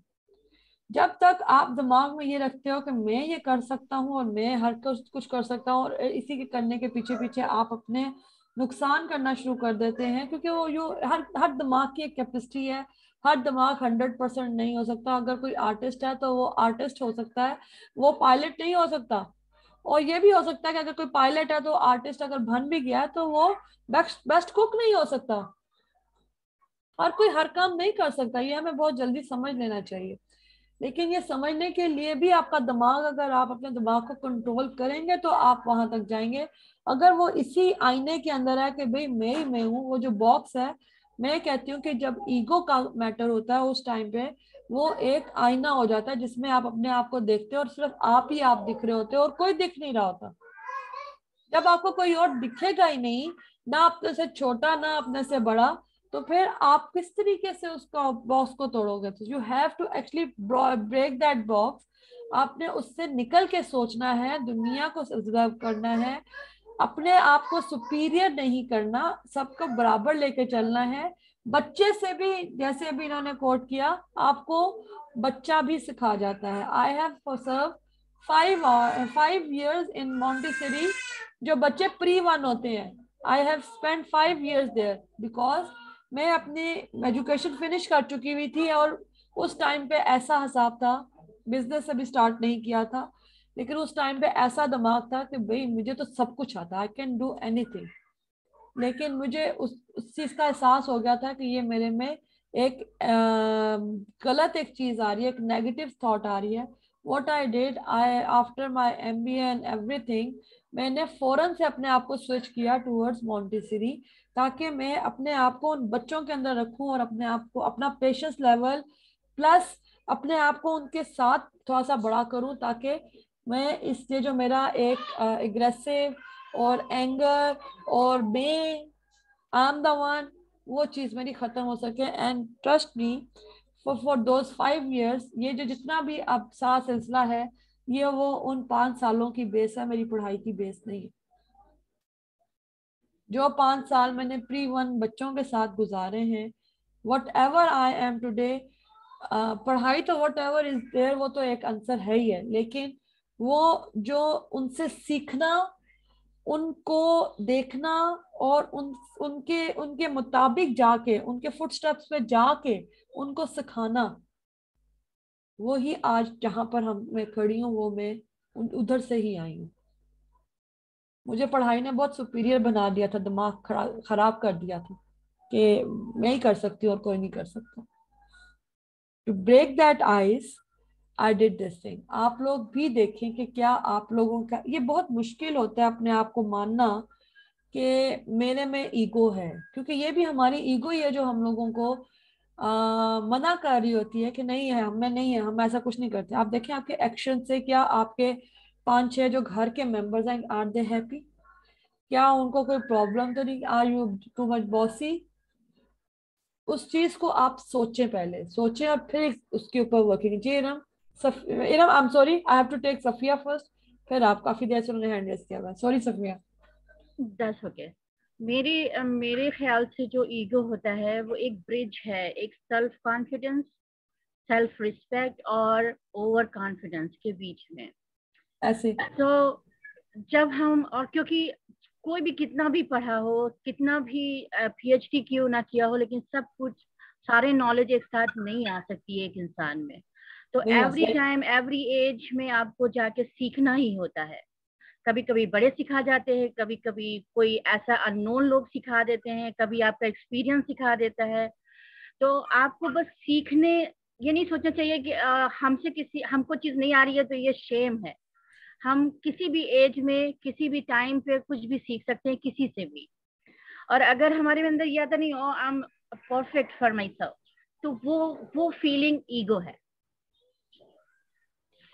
जब तक आप दिमाग में ये रखते हो कि मैं ये कर सकता हूँ और मैं हर कुछ कर सकता हूँ, और इसी के करने के पीछे पीछे आप अपने नुकसान करना शुरू कर देते हैं, क्योंकि वो हर दिमाग की एक कैपेसिटी है। हर दिमाग 100% नहीं हो सकता। अगर कोई आर्टिस्ट है तो वो आर्टिस्ट हो सकता है, वो पायलट नहीं हो सकता। और ये भी हो सकता है कि अगर कोई पायलट है तो आर्टिस्ट अगर बन भी गया तो वो बेस्ट कुक नहीं हो सकता। हर कोई हर काम नहीं कर सकता, ये हमें बहुत जल्दी समझ लेना चाहिए। लेकिन ये समझने के लिए भी आपका दिमाग, अगर आप अपने दिमाग को कंट्रोल करेंगे तो आप वहां तक जाएंगे। अगर वो इसी आईने के अंदर है कि भाई मैं ही मैं हूँ, वो जो बॉक्स है, मैं कहती हूँ कि जब ईगो का मैटर होता है उस टाइम पे वो एक आईना हो जाता है जिसमें आप अपने आप को देखते हो और सिर्फ आप ही आप दिख रहे होते हो और कोई दिख नहीं रहा होता। जब आपको कोई और दिखेगा ही नहीं, ना अपने से छोटा ना अपने से बड़ा, तो फिर आप किस तरीके से उसका बॉक्स को तोड़ोगे। तो you have to actually break that box. आपने उससे निकल के सोचना है, दुनिया को ऑब्जर्व करना है, अपने आप को सुपीरियर नहीं करना, सबको बराबर लेके चलना है। बच्चे से भी, जैसे अभी इन्होंने कोट किया, आपको बच्चा भी सिखा जाता है। I have serve 5 years in मॉन्टेसरी, जो बच्चे pre-1 होते हैं। I have spend 5 years there because मैं अपनी एजुकेशन फिनिश कर चुकी हुई थी और उस टाइम पे ऐसा हिसाब था, बिजनेस अभी स्टार्ट नहीं किया था, लेकिन उस टाइम पे ऐसा दिमाग था कि भाई मुझे तो सब कुछ आता है, आई कैन डू एनीथिंग। लेकिन मुझे उस चीज़ का एहसास हो गया था कि ये मेरे में एक गलत एक चीज़ आ रही है, एक नेगेटिव थॉट आ रही है। What I did, I after my MBA and everything, मैंने फ़ौरन से अपने आप को स्विच किया टूवर्ड्स मॉन्टेसरी, ताकि मैं अपने आप को उन बच्चों के अंदर रखूँ और अपने आप को, अपना पेशेंस लेवल प्लस अपने आप को उनके साथ थोड़ा सा बड़ा करूँ, ताकि मैं इसलिए जो मेरा एक एग्रेसिव और एंगर और मैं आम द वन, वो चीज़ मेरी ख़त्म हो सके। And trust me for those 5 years, ये जो जितना भी अब सारा सिलसिला है ये वो उन 5 सालों की बेस है, मेरी पढ़ाई की बेस नहीं है। जो 5 साल मैंने pre-1 बच्चों के साथ गुजारे हैं, whatever I am today, पढ़ाई तो वट एवर इज देयर वो तो एक आंसर है ही है, लेकिन वो जो उनसे सीखना, उनको देखना और उनके मुताबिक जाके, उनके फुटस्टेप्स पे जाके उनको सिखाना, वो ही आज जहाँ पर मैं खड़ी हूँ वो मैं उधर से ही आई हूँ। मुझे पढ़ाई ने बहुत सुपीरियर बना दिया था, दिमाग खराब कर दिया था कि मैं ही कर सकती हूँ और कोई नहीं कर सकता। To break that ice I did this thing। आप लोग भी देखें कि क्या आप लोगों का, ये बहुत मुश्किल होता है अपने आप को मानना कि मेरे में ईगो है, क्योंकि ये भी हमारी ईगो ही है जो हम लोगों को मना कर रही होती है कि नहीं है, हमें नहीं है, हम ऐसा कुछ नहीं करते। आप देखें आपके एक्शन से, क्या आपके 5-6 जो घर के मेंबर्स हैं, आर दे हैप्पी, क्या उनको कोई प्रॉब्लम तो नहीं, are you too much bossy. उस चीज़ को आप सोचें, पहले सोचें और फिर उसके ऊपर वर्किंग कीजिए। ना Iram, I am sorry, I have to take Safia first, फिर आप। काफी देर से उन्होंने हैंड रेस किया हुआ, सॉरी सफिया। That's okay. मेरे ख्याल से जो ईगो होता है वो एक ब्रिज है, एक सेल्फ कॉन्फिडेंस, सेल्फ रिस्पेक्ट और ओवर कॉन्फिडेंस के बीच में। ऐसे तो जब हम, और क्योंकि कोई भी कितना भी पढ़ा हो, कितना भी PhD क्यों ना किया हो, लेकिन सब कुछ सारे नॉलेज एक साथ नहीं आ सकती एक इंसान में। तो एवरी टाइम एवरी एज में आपको जाके सीखना ही होता है। कभी कभी बड़े सिखा जाते हैं, कभी कभी कोई ऐसा अननोन लोग सिखा देते हैं, कभी आपका एक्सपीरियंस सिखा देता है। तो आपको बस सीखने, ये नहीं सोचना चाहिए कि हमसे किसी, हमको चीज़ नहीं आ रही है तो ये शेम है। हम किसी भी एज में किसी भी टाइम पे कुछ भी सीख सकते हैं किसी से भी। और अगर हमारे अंदर ये आता नहीं I am perfect for myself, तो वो फीलिंग ईगो है।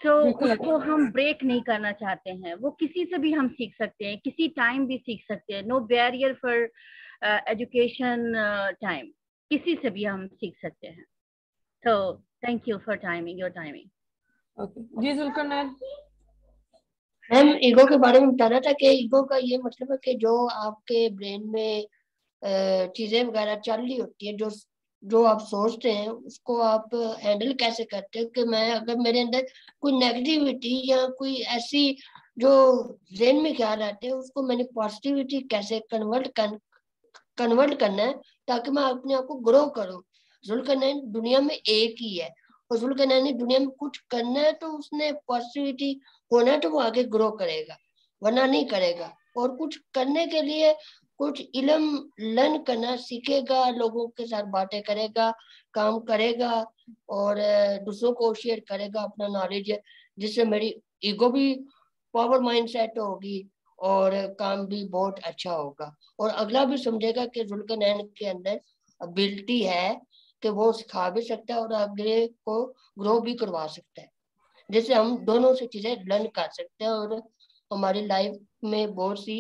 तो उसको हम ब्रेक नहीं करना चाहते हैं। वो किसी से भी हम सीख सकते हैं, किसी टाइम भी सीख सकते हैं। No barrier for education time, किसी से भी हम सीख सकते हैं। तो thank you for timing your timing. Okay जी जुल्करनैन मैम, ईगो के बारे में बताना था कि ईगो का ये मतलब है कि जो आपके ब्रेन में चीजें वगैरह चल रही होती है, जो आप सोचते हैं उसको आप हैंडल कैसे करते हैं कि मैं अगर मेरे अंदर कोई नेगेटिविटी या कोई ऐसी जो ब्रेन में ख्याल आते हैं उसको मैंने पॉजिटिविटी कैसे कन्वर्ट करना है ताकि मैं अपने आप को ग्रो करूँ। जुल्करनैन दुनिया में एक ही है और जुल्करनैन ने दुनिया में कुछ करना है तो उसने पॉजिटिविटी होना है तो वो आगे ग्रो करेगा वरना नहीं करेगा। और कुछ करने के लिए कुछ इलम लर्न करना सीखेगा, लोगों के साथ बातें करेगा, काम करेगा और दूसरों को शेयर करेगा अपना नॉलेज, जिससे मेरी ईगो भी पावर माइंडसेट होगी और काम भी बहुत अच्छा होगा। और अगला भी समझेगा कि जुल्करनैन के अंदर एबिलिटी है कि वो सिखा भी सकता है और अगले को ग्रो भी करवा सकता है, जिससे हम दोनों से चीजें लर्न कर सकते हैं और हमारी लाइफ में बहुत सी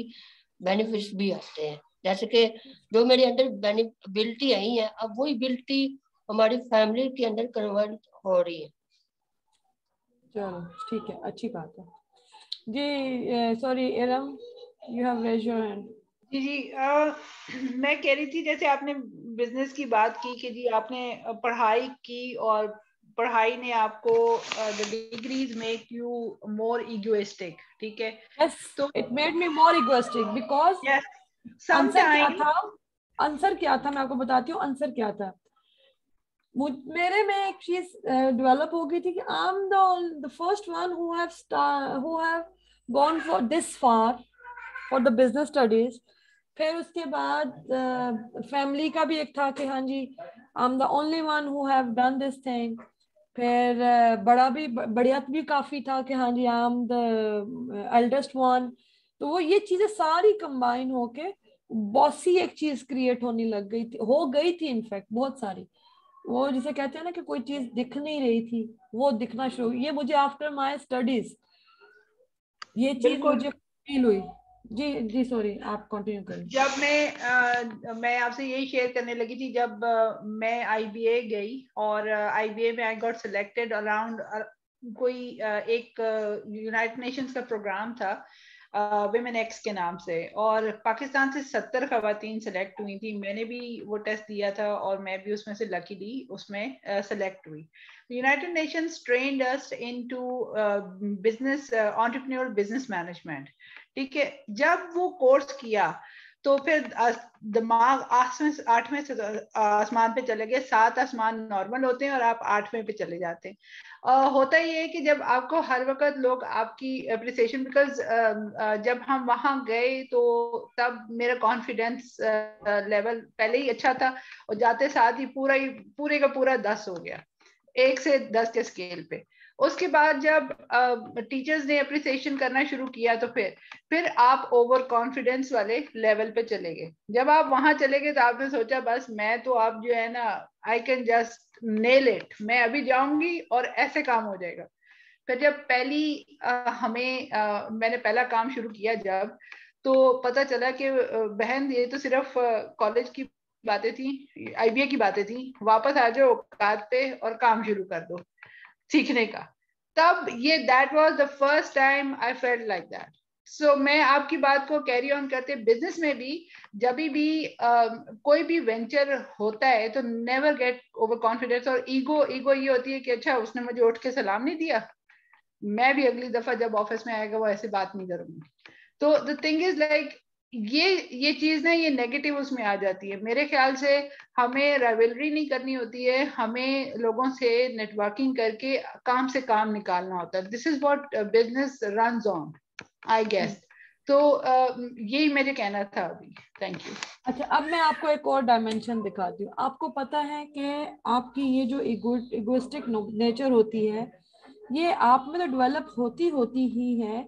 बेनिफिट्स भी आते हैं। जैसे कि जो मेरे अंदर एबिलिटी आई है अब वो एबिलिटी हमारी फैमिली के अंदर कन्वर्ट हो रही है। चलो ठीक है, अच्छी बात है जी। Sorry Iram, you have raise your hand. जी मैं कह रही थी जैसे आपने बिजनेस की बात की कि जी आपने पढ़ाई की और पढ़ाई ने आपको the degrees make you more egoistic, ठीक है? Yes, so it made me more egoistic because yes, sometimes answer क्या था मैं आपको बताती हूँ। आंसर क्या था, मेरे में एक चीज डेवलप हो गई थी कि I am the first one who have gone for this far for the business studies। फिर उसके बाद फैमिली का भी एक था कि हाँ जी I am the only one who have done this thing. फिर बढ़िया भी काफ़ी था कि हाँ जी I am the eldest one. तो वो ये चीज़ें सारी कंबाइन होके बॉसी एक चीज़ क्रिएट होने लग गई थी, हो गई थी इनफैक्ट बहुत सारी। वो जिसे कहते हैं ना कि कोई चीज़ दिख नहीं रही थी वो दिखना शुरू, ये मुझे आफ्टर माई स्टडीज ये चीज़ मुझे फील हुई। जी जी सॉरी आप कंटिन्यू करें। जब मैं आपसे यही शेयर करने लगी थी, जब मैं IBA गई और IBA में आई गॉट सिलेक्टेड अराउंड कोई एक यूनाइटेड नेशंस का प्रोग्राम था Women X के नाम से, और पाकिस्तान से 70 खवातीन सेलेक्ट हुई थी। मैंने भी वो टेस्ट दिया था और मैं भी उसमें से लकीली उसमें सेलेक्ट हुई। United Nations trained us into business entrepreneur business management, ठीक है? जब वो कोर्स किया तो फिर दिमाग आठवें आसमान पे चले गए। 7 आसमान नॉर्मल होते हैं और आप 8वें पे चले जाते हैं। होता ये है कि जब आपको हर वक्त लोग आपकी अप्रिसिएशन, बिकॉज जब हम वहाँ गए तो तब मेरा कॉन्फिडेंस लेवल पहले ही अच्छा था और जाते साथ ही पूरे का पूरा 10 हो गया, 1 से 10 के स्केल पे। उसके बाद जब टीचर्स ने अप्रिसिएशन करना शुरू किया तो फिर आप ओवर कॉन्फिडेंस वाले लेवल पे चले गए। जब आप वहां चले गए तो आपने सोचा बस मैं तो आप जो है ना I can just nail it, मैं अभी जाऊंगी और ऐसे काम हो जाएगा। फिर जब मैंने पहला काम शुरू किया जब, तो पता चला कि बहन ये तो सिर्फ कॉलेज की बातें थी, IBA की बातें थी, वापस आ जाओ औकात पे और काम शुरू कर दो सीखने का। तब ये that was the first time I felt like that. So मैं आपकी बात को कैरी ऑन करते, बिजनेस में भी जब भी कोई भी वेंचर होता है तो नेवर गेट ओवर कॉन्फिडेंस। और ईगो ये होती है कि अच्छा उसने मुझे उठ के सलाम नहीं दिया, मैं भी अगली दफा जब ऑफिस में आएगा वो ऐसे बात नहीं करूंगी। तो द थिंग इज लाइक ये चीज ना, ये नेगेटिव उसमें आ जाती है। मेरे ख्याल से हमें राइवलरी नहीं करनी होती है, हमें लोगों से नेटवर्किंग करके काम से काम निकालना होता है। This is what business runs on I guess. तो यही मेरे कहना था अभी। Thank you. अच्छा अब मैं आपको एक और डायमेंशन दिखाती हूँ। आपको पता है कि आपकी ये जो इगोइस्टिक नेचर होती है ये आप में तो डेवलप होती ही है,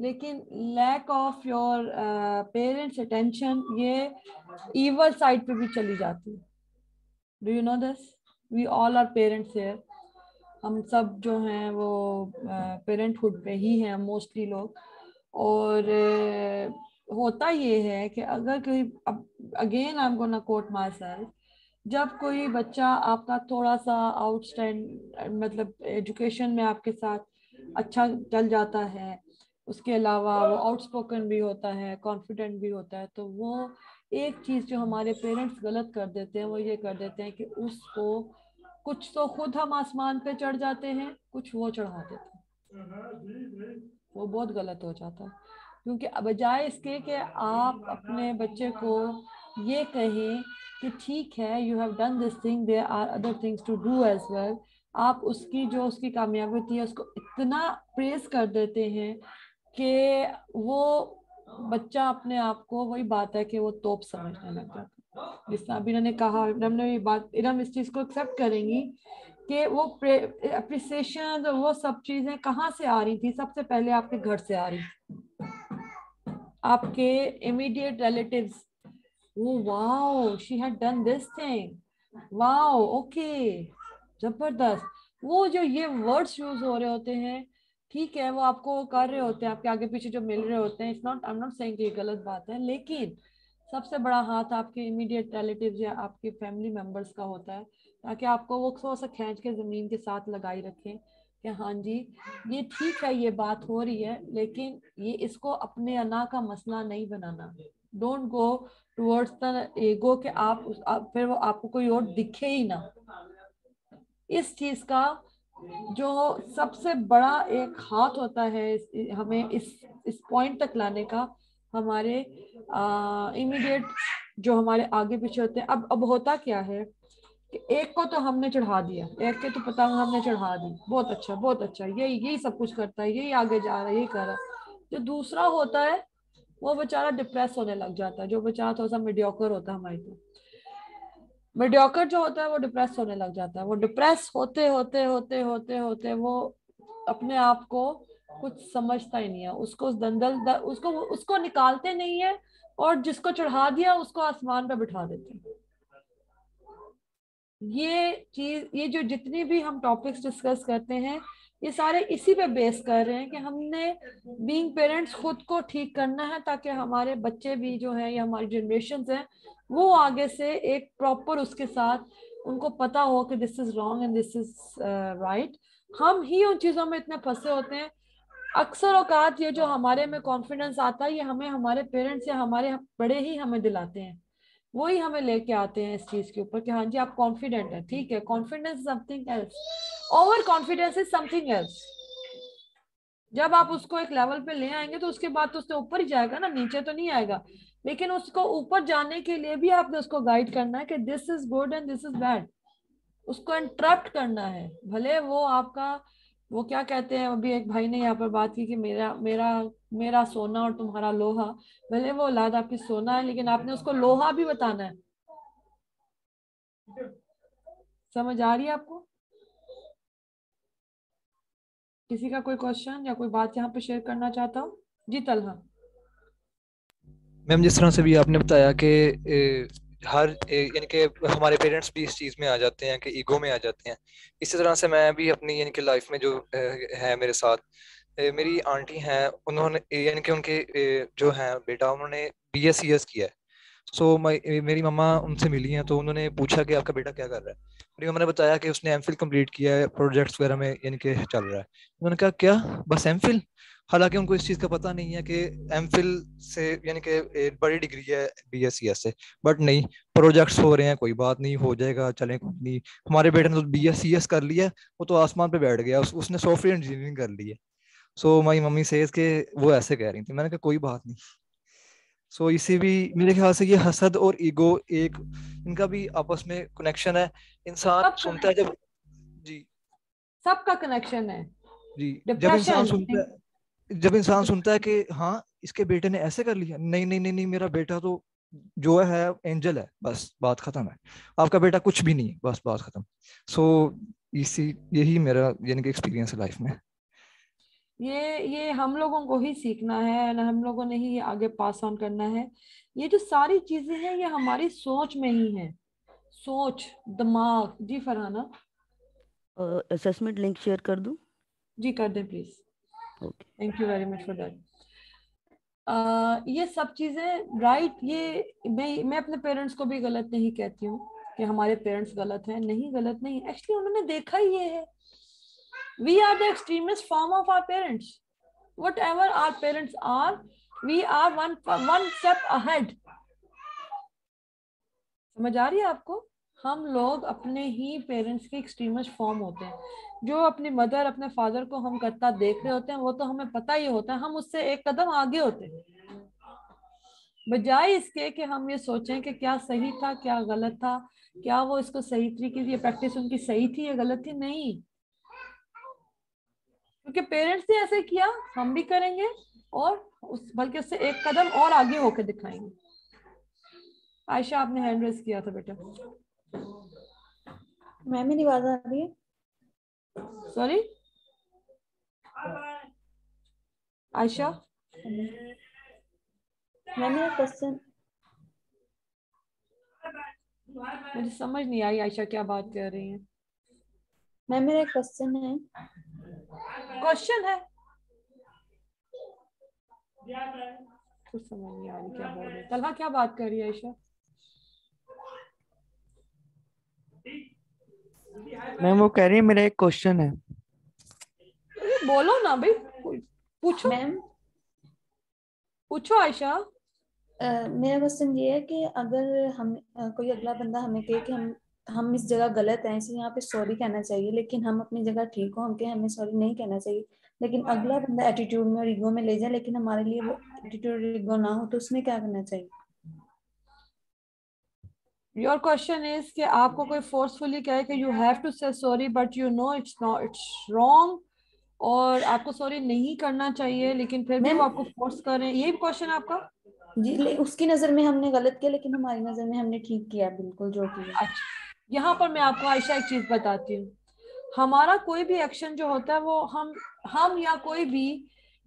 लेकिन lack of your parents attention ये ईवल साइड पे भी चली जाती है. Do you know this? We all are parents here. हम सब जो हैं वो पेरेंटहुड पे ही हैं मोस्टली लोग. और होता ये है कि अगर कोई, again I am gonna quote myself, जब कोई बच्चा आपका थोड़ा सा आउटस्टैंड मतलब एजुकेशन में आपके साथ अच्छा चल जाता है, उसके अलावा वो आउटस्पोकन भी होता है, कॉन्फिडेंट भी होता है, तो वो एक चीज़ जो हमारे पेरेंट्स गलत कर देते हैं वो ये कर देते हैं कि उसको कुछ तो खुद हम आसमान पे चढ़ जाते हैं, कुछ वो चढ़ा देते हैं. वो बहुत गलत हो जाता है, क्योंकि बजाय इसके कि आप अपने बच्चे को ये कहें कि ठीक है you have done this thing, there are other things to do as well, आप उसकी जो उसकी कामयाबी थी उसको इतना प्रेज कर देते हैं कि वो बच्चा अपने आप को, वही बात है कि वो तोप समझने लग जाता है. जिसने अभी इन्होंने कहा, इन्होंने ये बात, इन्होंने इस चीज़ को एक्सेप्ट करेंगी कि वो अप्रिसिएशन और वो सब चीज़ें कहाँ से आ रही थी? सबसे पहले आपके घर से आ रही थी, आपके इमीडिएट रिलेटिव्स. वो wow she had done this thing, wow okay जबरदस्त, वो जो ये वर्ड्स यूज हो रहे होते हैं, ठीक है वो आपको कर रहे होते हैं, आपके आगे पीछे जो मिल रहे होते हैं. It's not, I am not saying कि ये गलत बात है, लेकिन सबसे बड़ा हाथ आपके इमीडिएट रिलेटिव्स या आपके फैमिली मेम्बर्स का होता है, ताकि आपको वो थोड़ा सा खींच के ज़मीन के साथ लगाई रखें कि हाँ जी ये ठीक है, ये बात हो रही है, लेकिन ये इसको अपने अना का मसला नहीं बनाना. Don't go towards the ego कि आप फिर वो आपको कोई और दिखे ही ना. इस चीज़ का जो सबसे बड़ा एक हाथ होता है हमें इस पॉइंट तक लाने का, हमारे इमीडिएट जो हमारे आगे पीछे होते हैं. अब होता क्या है कि एक को तो हमने चढ़ा दिया, एक के तो पतंग हमने चढ़ा दी, बहुत अच्छा यही सब कुछ करता है, यही आगे जा रहा है, यही कर रहा है. जो दूसरा होता है वो बेचारा डिप्रेस होने लग जाता है, जो बेचारा थोड़ा सा मीडियोकर होता है, हमारी तो मीडियोकर जो होता है वो डिप्रेस होने लग जाता है. वो डिप्रेस होते होते होते होते होते वो अपने आप को कुछ समझता ही नहीं है, उसको उसको निकालते नहीं है, और जिसको चढ़ा दिया उसको आसमान पे बिठा देते हैं. ये जो जितनी भी हम टॉपिक्स डिस्कस करते हैं ये सारे इसी पे बेस कर रहे हैं कि हमने बीइंग पेरेंट्स खुद को ठीक करना है, ताकि हमारे बच्चे भी जो हैं या हमारी जनरेशंस हैं वो आगे से एक प्रॉपर, उसके साथ उनको पता हो कि this is wrong and this is right. हम ही उन चीज़ों में इतने फंसे होते हैं अक्सर औकात, ये जो हमारे में कॉन्फिडेंस आता है ये हमें हमारे पेरेंट्स या हमारे बड़े ही हमें दिलाते हैं, वही हमें लेके आते हैं इस चीज़ के ऊपर कि हाँ जी आप कॉन्फिडेंट हैं, ठीक है. Confidence something else, over confidence is something else. जब आप उसको एक लेवल पे ले आएंगे तो उसके बाद तो उससे ऊपर ही जाएगा ना, नीचे तो नहीं आएगा. लेकिन उसको ऊपर जाने के लिए भी आपने उसको गाइड करना है कि this is good and this is bad. उसको इंटरप्ट करना है, भले वो आपका वो क्या कहते हैं, अभी एक भाई ने यहाँ पर बात की कि मेरा मेरा मेरा सोना और तुम्हारा लोहा. भले वो औलाद आपकी सोना है, लेकिन आपने उसको लोहा भी बताना है. समझ आ रही है आपको? किसी का कोई क्वेश्चन या कोई बात यहाँ पे शेयर करना चाहता हूँ? जी तलहा मैम, जिस तरह से भी आपने बताया कि हर यानी कि हमारे पेरेंट्स भी इस चीज़ में आ जाते हैं कि ईगो में आ जाते हैं, इसी तरह से मैं भी अपनी यानी कि लाइफ में जो है, मेरे साथ मेरी आंटी हैं, उन्होंने यानी कि उनके जो हैं बेटा, उन्होंने BA CS किया है. सो मेरी मम्मा उनसे मिली हैं तो उन्होंने पूछा कि आपका बेटा क्या कर रहा है. मेरी मम्मा ने बताया कि उसने MPhil कंप्लीट किया है, प्रोजेक्ट्स वगैरह में यानी कि चल रहा है. उन्होंने कहा क्या बस MPhil? हालांकि उनको इस चीज़ का पता नहीं है कि MPhil से यानी कि बड़ी डिग्री है BA CS से, बट नहीं प्रोजेक्ट्स हो रहे हैं, कोई बात नहीं हो जाएगा, चलें कुछ नहीं. हमारे बेटे ने तो BA CS कर लिया, वो तो आसमान पे बैठ गया, उसने सॉफ्टवेयर इंजीनियरिंग कर ली है. सो माई मम्मी सेज के वो ऐसे कह रही थी, मैंने कहा कोई बात नहीं. सो इसी भी मेरे ख्याल से ये हसद और ईगो एक इनका भी आपस में कनेक्शन है. इंसान सुनता है जब जी सबका कनेक्शन है जी, जब इंसान सुनता है कि हाँ इसके बेटे ने ऐसे कर लिया, नहीं मेरा बेटा तो जो है एंजल है, बस बात खत्म है. आपका बेटा कुछ भी नहीं है, बस बात खत्म. सो यही मेरा यानी कि एक्सपीरियंस है लाइफ में. ये हम लोगों को ही सीखना है और हम लोगों ने ही ये आगे पास ऑन करना है। ये जो सारी चीजें हैं ये हमारी सोच में ही है, सोच, दिमाग। जी फरहाना, असेसमेंट लिंक शेयर कर दूं? जी कर दें please. Thank you very much for that. ये सब चीजें राइट, ये मैं अपने पेरेंट्स को भी गलत नहीं कहती हूँ कि हमारे पेरेंट्स गलत हैं, नहीं गलत नहीं, एक्चुअली उन्होंने देखा ही ये है। We are the extremist form of our parents. Whatever our parents are, we are one step ahead. समझ आ रही है आपको? हम लोग अपने ही पेरेंट्स की एक्सट्रीमिस्ट फॉर्म होते हैं। जो अपनी मदर अपने फादर को हम करता देख रहे होते हैं वो तो हमें पता ही होता है, हम उससे एक कदम आगे होते हैं। बजाय इसके कि हम ये सोचें कि क्या सही था क्या गलत था, क्या वो इसको सही तरीके से, ये प्रैक्टिस उनकी सही थी या गलत थी, नहीं। क्योंकि पेरेंट्स ने ऐसे किया हम भी करेंगे और बल्कि उससे एक कदम और आगे होकर दिखाएंगे। आयशा आपने हैंड रेस किया था बेटा। मैम मेरी आवाज आ रही है? सॉरी आयशा, मैम ये क्वेश्चन मुझे समझ नहीं आई। आयशा क्या बात कर रही है? मैम मेरा एक क्वेश्चन है। क्वेश्चन है कुछ समझ नहीं आ रही क्या बोल रही है। तलहा क्या बात कर रही है? आयशा मैम वो कह रही है मेरा एक क्वेश्चन है। बोलो ना भाई, पूछो मैम, पूछो आयशा। मेरा क्वेश्चन ये है कि अगर हम कोई अगला बंदा हमें कहे कि हम इस जगह गलत हैं इसलिए यहाँ पे सॉरी कहना चाहिए, लेकिन हम अपनी जगह ठीक हो, हम कहें हमें सॉरी नहीं कहना चाहिए, लेकिन अगला बंदा एटीट्यूड में और ईगो में ले जाए लेकिन हमारे लिए वो एटीट्यूड ईगो ना हो, तो उसमें क्या करना चाहिए? योर क्वेश्चन इज कि आपको कोई फोर्सफुली कहे कि you have to say sorry but you know it's not, it's wrong और आपको सॉरी नहीं करना चाहिए लेकिन फिर भी वो आपको फोर्स कर रहे हैं, यही क्वेश्चन आपका? जी, उसकी नजर में हमने गलत किया लेकिन हमारी नजर में हमने ठीक किया, बिल्कुल जो किया। अच्छा, यहाँ पर मैं आपको आयशा एक चीज बताती हूँ। हमारा कोई भी एक्शन जो होता है वो हम या कोई भी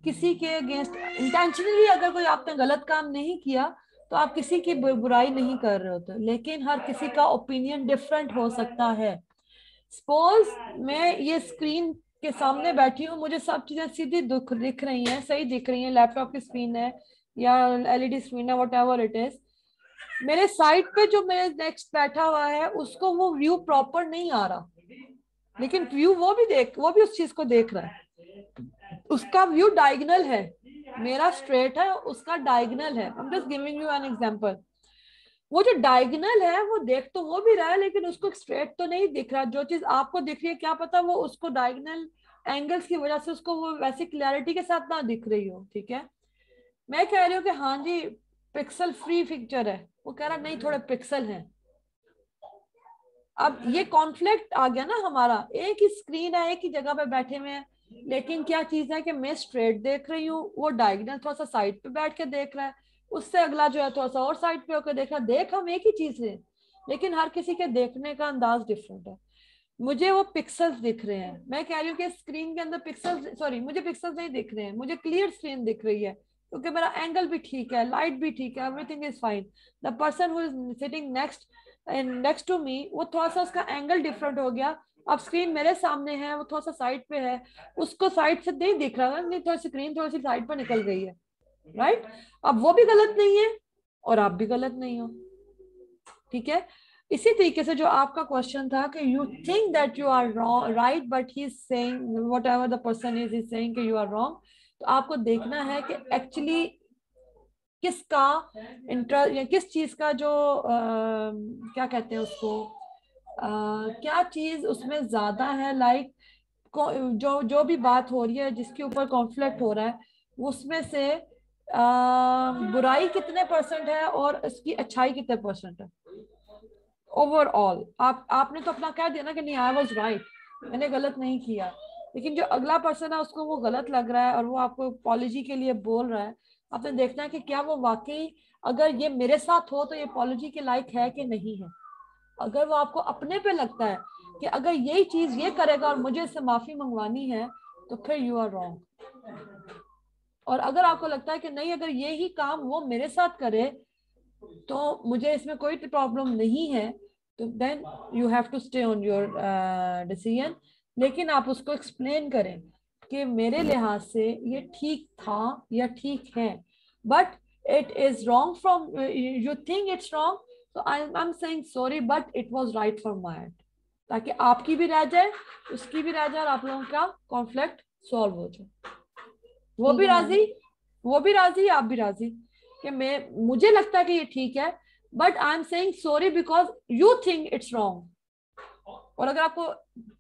किसी के अगेंस्ट इंटेंशनली, अगर कोई आपने गलत काम नहीं किया तो आप किसी की बुराई नहीं कर रहे होते, लेकिन हर किसी का ओपिनियन डिफरेंट हो सकता है। सपोज मैं ये स्क्रीन के सामने बैठी हूँ, मुझे सब चीजें सीधी दिख रही हैं, सही दिख रही हैं, लैपटॉप की स्क्रीन है या LED स्क्रीन है, व्हाटएवर इट इज। मेरे साइड पे जो मेरे नेक्स्ट बैठा हुआ है उसको वो व्यू प्रॉपर नहीं आ रहा, लेकिन व्यू वो भी उस चीज को देख रहा है। उसका व्यू डायगोनल है, मेरा स्ट्रेट है, उसका डायगोनल है। I'm just giving you an example। वो जो डायगोनल है वो देख तो वो भी रहा है लेकिन उसको स्ट्रेट तो नहीं दिख रहा। जो चीज आपको दिख रही है क्या पता वो उसको डायगोनल एंगल्स की वजह से उसको वो वैसे क्लियरिटी के साथ ना दिख रही हो। ठीक है, मैं कह रही हूँ कि हाँ जी पिक्सल फ्री पिक्चर है, वो कह रहा नहीं थोड़े पिक्सल हैं। अब ये कॉन्फ्लिक्ट आ गया ना हमारा, एक ही स्क्रीन है, एक ही जगह पे बैठे हुए हैं, लेकिन क्या चीज है कि मैं स्ट्रेट देख रही हूँ, वो डायगोनल थोड़ा सा साइड पे बैठ के देख रहा है, उससे अगला जो है थोड़ा सा और साइड पे होकर देख रहा है। देख हम एक ही चीज है लेकिन हर किसी के देखने का अंदाज डिफरेंट है। मुझे वो पिक्सल्स दिख रहे हैं, मैं कह रही हूँ कि स्क्रीन के अंदर पिक्सल्स, सॉरी मुझे पिक्सल्स नहीं दिख रहे हैं, मुझे क्लियर स्क्रीन दिख रही है क्योंकि मेरा एंगल भी ठीक है, लाइट भी ठीक है, everything is fine. The person who is sitting next to me वो थोड़ा सा उसका एंगल डिफरेंट हो गया। अब स्क्रीन मेरे सामने है, वो थोड़ा सा साइड पे है, उसको साइड से नहीं दिख रहा था, थोड़ी स्क्रीन थोड़ी सी साइड पर निकल गई है, राइट? अब वो भी गलत नहीं है और आप भी गलत नहीं हो। ठीक है, इसी तरीके से जो आपका क्वेश्चन था कि you think that you are wrong right but he is saying whatever the person is he saying कि यू आर रॉन्ग, तो आपको देखना है कि एक्चुअली किसका इंटरेस्ट या किस चीज का जो क्या कहते हैं उसको, क्या चीज उसमें ज्यादा है। लाइक जो भी बात हो रही है जिसके ऊपर कॉन्फ्लिक्ट हो रहा है उसमें से बुराई कितने % है और इसकी अच्छाई कितने % है। ओवरऑल आपने तो अपना कह दिया ना कि नहीं आई वॉज राइट, मैंने गलत नहीं किया, लेकिन जो अगला पर्सन है उसको वो गलत लग रहा है और वो आपको अपॉलजी के लिए बोल रहा है। आपने देखना है कि क्या वो वाकई, अगर ये मेरे साथ हो तो ये अपॉलजी के लायक है कि नहीं है। अगर वो आपको अपने पे लगता है कि अगर यही चीज ये करेगा और मुझे इससे माफी मंगवानी है तो फिर यू आर रॉन्ग। और अगर आपको लगता है कि नहीं, अगर ये ही काम वो मेरे साथ करे तो मुझे इसमें कोई प्रॉब्लम नहीं है, तो then you have to stay on your decision. लेकिन आप उसको एक्सप्लेन करें कि मेरे लिहाज से ये ठीक था या ठीक है, but it is wrong from you think it's wrong, so I am saying sorry but it was right from my end, ताकि आपकी भी रह जाए, उसकी भी रह जाए, और आप लोगों का कॉन्फ्लिक्ट सॉल्व हो जाए, वो भी राजी आप भी राजी कि मैं, मुझे लगता है कि ये ठीक है but I am saying sorry because you think it's wrong. और अगर आपको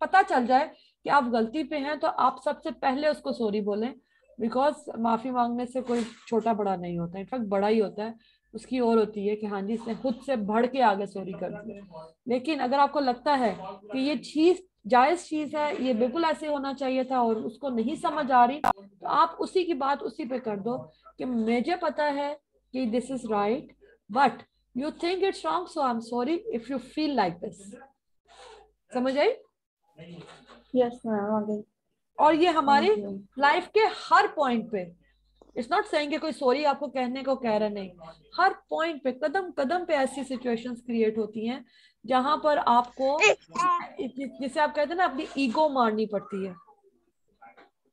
पता चल जाए कि आप गलती पे हैं तो आप सबसे पहले उसको सॉरी बोलें, बिकॉज माफी मांगने से कोई छोटा बड़ा नहीं होता, इनफैक्ट बड़ा ही होता है, उसकी ओर होती है कि हाँ जी इसने खुद से बढ़ के आगे सॉरी कर दिया। लेकिन अगर आपको लगता है कि ये चीज जायज चीज है, ये बिल्कुल ऐसे होना चाहिए था और उसको नहीं समझ आ रही, तो आप उसी की बात उसी पे कर दो कि मुझे पता है कि this is right but you think it's wrong, so I am sorry if you feel like this. समझ आई? Yes ma'am. और ये हमारी लाइफ के हर पॉइंट पे, इट्स नॉट सेइंग कि कोई सॉरी आपको कहने को कह रहा नहीं, हर पॉइंट पे कदम कदम पे ऐसी सिचुएशंस क्रिएट होती हैं जहां पर आपको, जिसे आप कहते हैं ना, अपनी ईगो मारनी पड़ती है,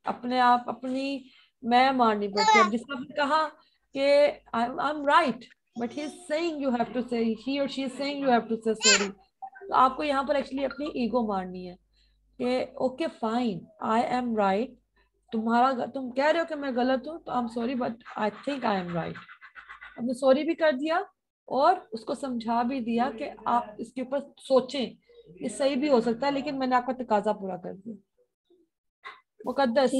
अपने आप, अपनी मैं मारनी पड़ती है। जिसने आपने कहा कि I am right but he is saying you have to say, he और she is saying you have to say sorry, तो आपको यहाँ पर एक्चुअली अपनी ईगो मारनी है कि okay fine I am right, तुम कह रहे हो कि मैं गलत हूँ, तो I am sorry but I think I am right. हमने सॉरी भी कर दिया और उसको समझा भी दिया कि आप इसके ऊपर सोचें, ये सही भी हो सकता है, लेकिन मैंने आपका तकाजा पूरा कर दिया। मुकद्दस,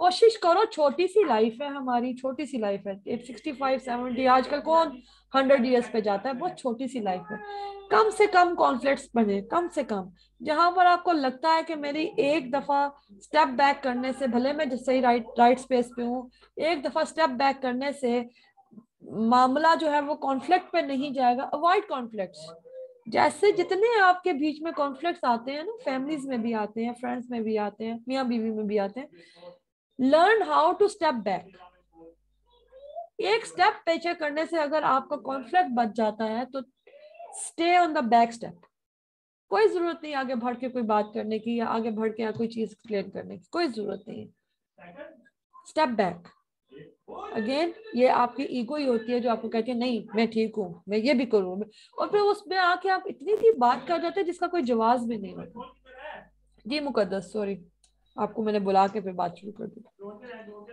कोशिश करो, छोटी सी लाइफ है हमारी, छोटी सी लाइफ है, 65, 70, आजकल कौन 100 years पे जाता है, बहुत छोटी सी लाइफ है। कम से कम कॉन्फ्लिक्ट्स बने, कम से कम, जहां पर आपको लगता है कि मेरी एक दफा स्टेप बैक करने से, भले मैं सही राइट स्पेस पे हूँ, एक दफा स्टेप बैक करने से मामला जो है वो कॉन्फ्लिक्ट पे नहीं जाएगा। अवॉइड कॉन्फ्लिक्ट्स, जैसे जितने आपके बीच में कॉन्फ्लिक्ट्स आते हैं ना, फैमिलीज में भी आते हैं, फ्रेंड्स में भी आते हैं, मियाँ बीवी में भी आते हैं, learn how to step back. एक स्टेप पीछे करने से अगर आपका कॉन्फ्लिक्ट बच जाता है तो stay on the back step, कोई जरूरत नहीं आगे बढ़ के कोई बात करने की या आगे बढ़ के या कोई चीज एक्सप्लेन करने की, कोई जरूरत नहीं है, स्टेप बैक। अगेन ये आपकी ईगो ही होती है जो आपको कहती है नहीं मैं ठीक हूँ, मैं ये भी करूँ, और फिर उसमें आके आप इतनी सी बात कर जाते हैं जिसका कोई जवाब भी नहीं होता। जी मुकद्दस, सॉरी आपको मैंने बुला के फिर बात शुरू कर दी।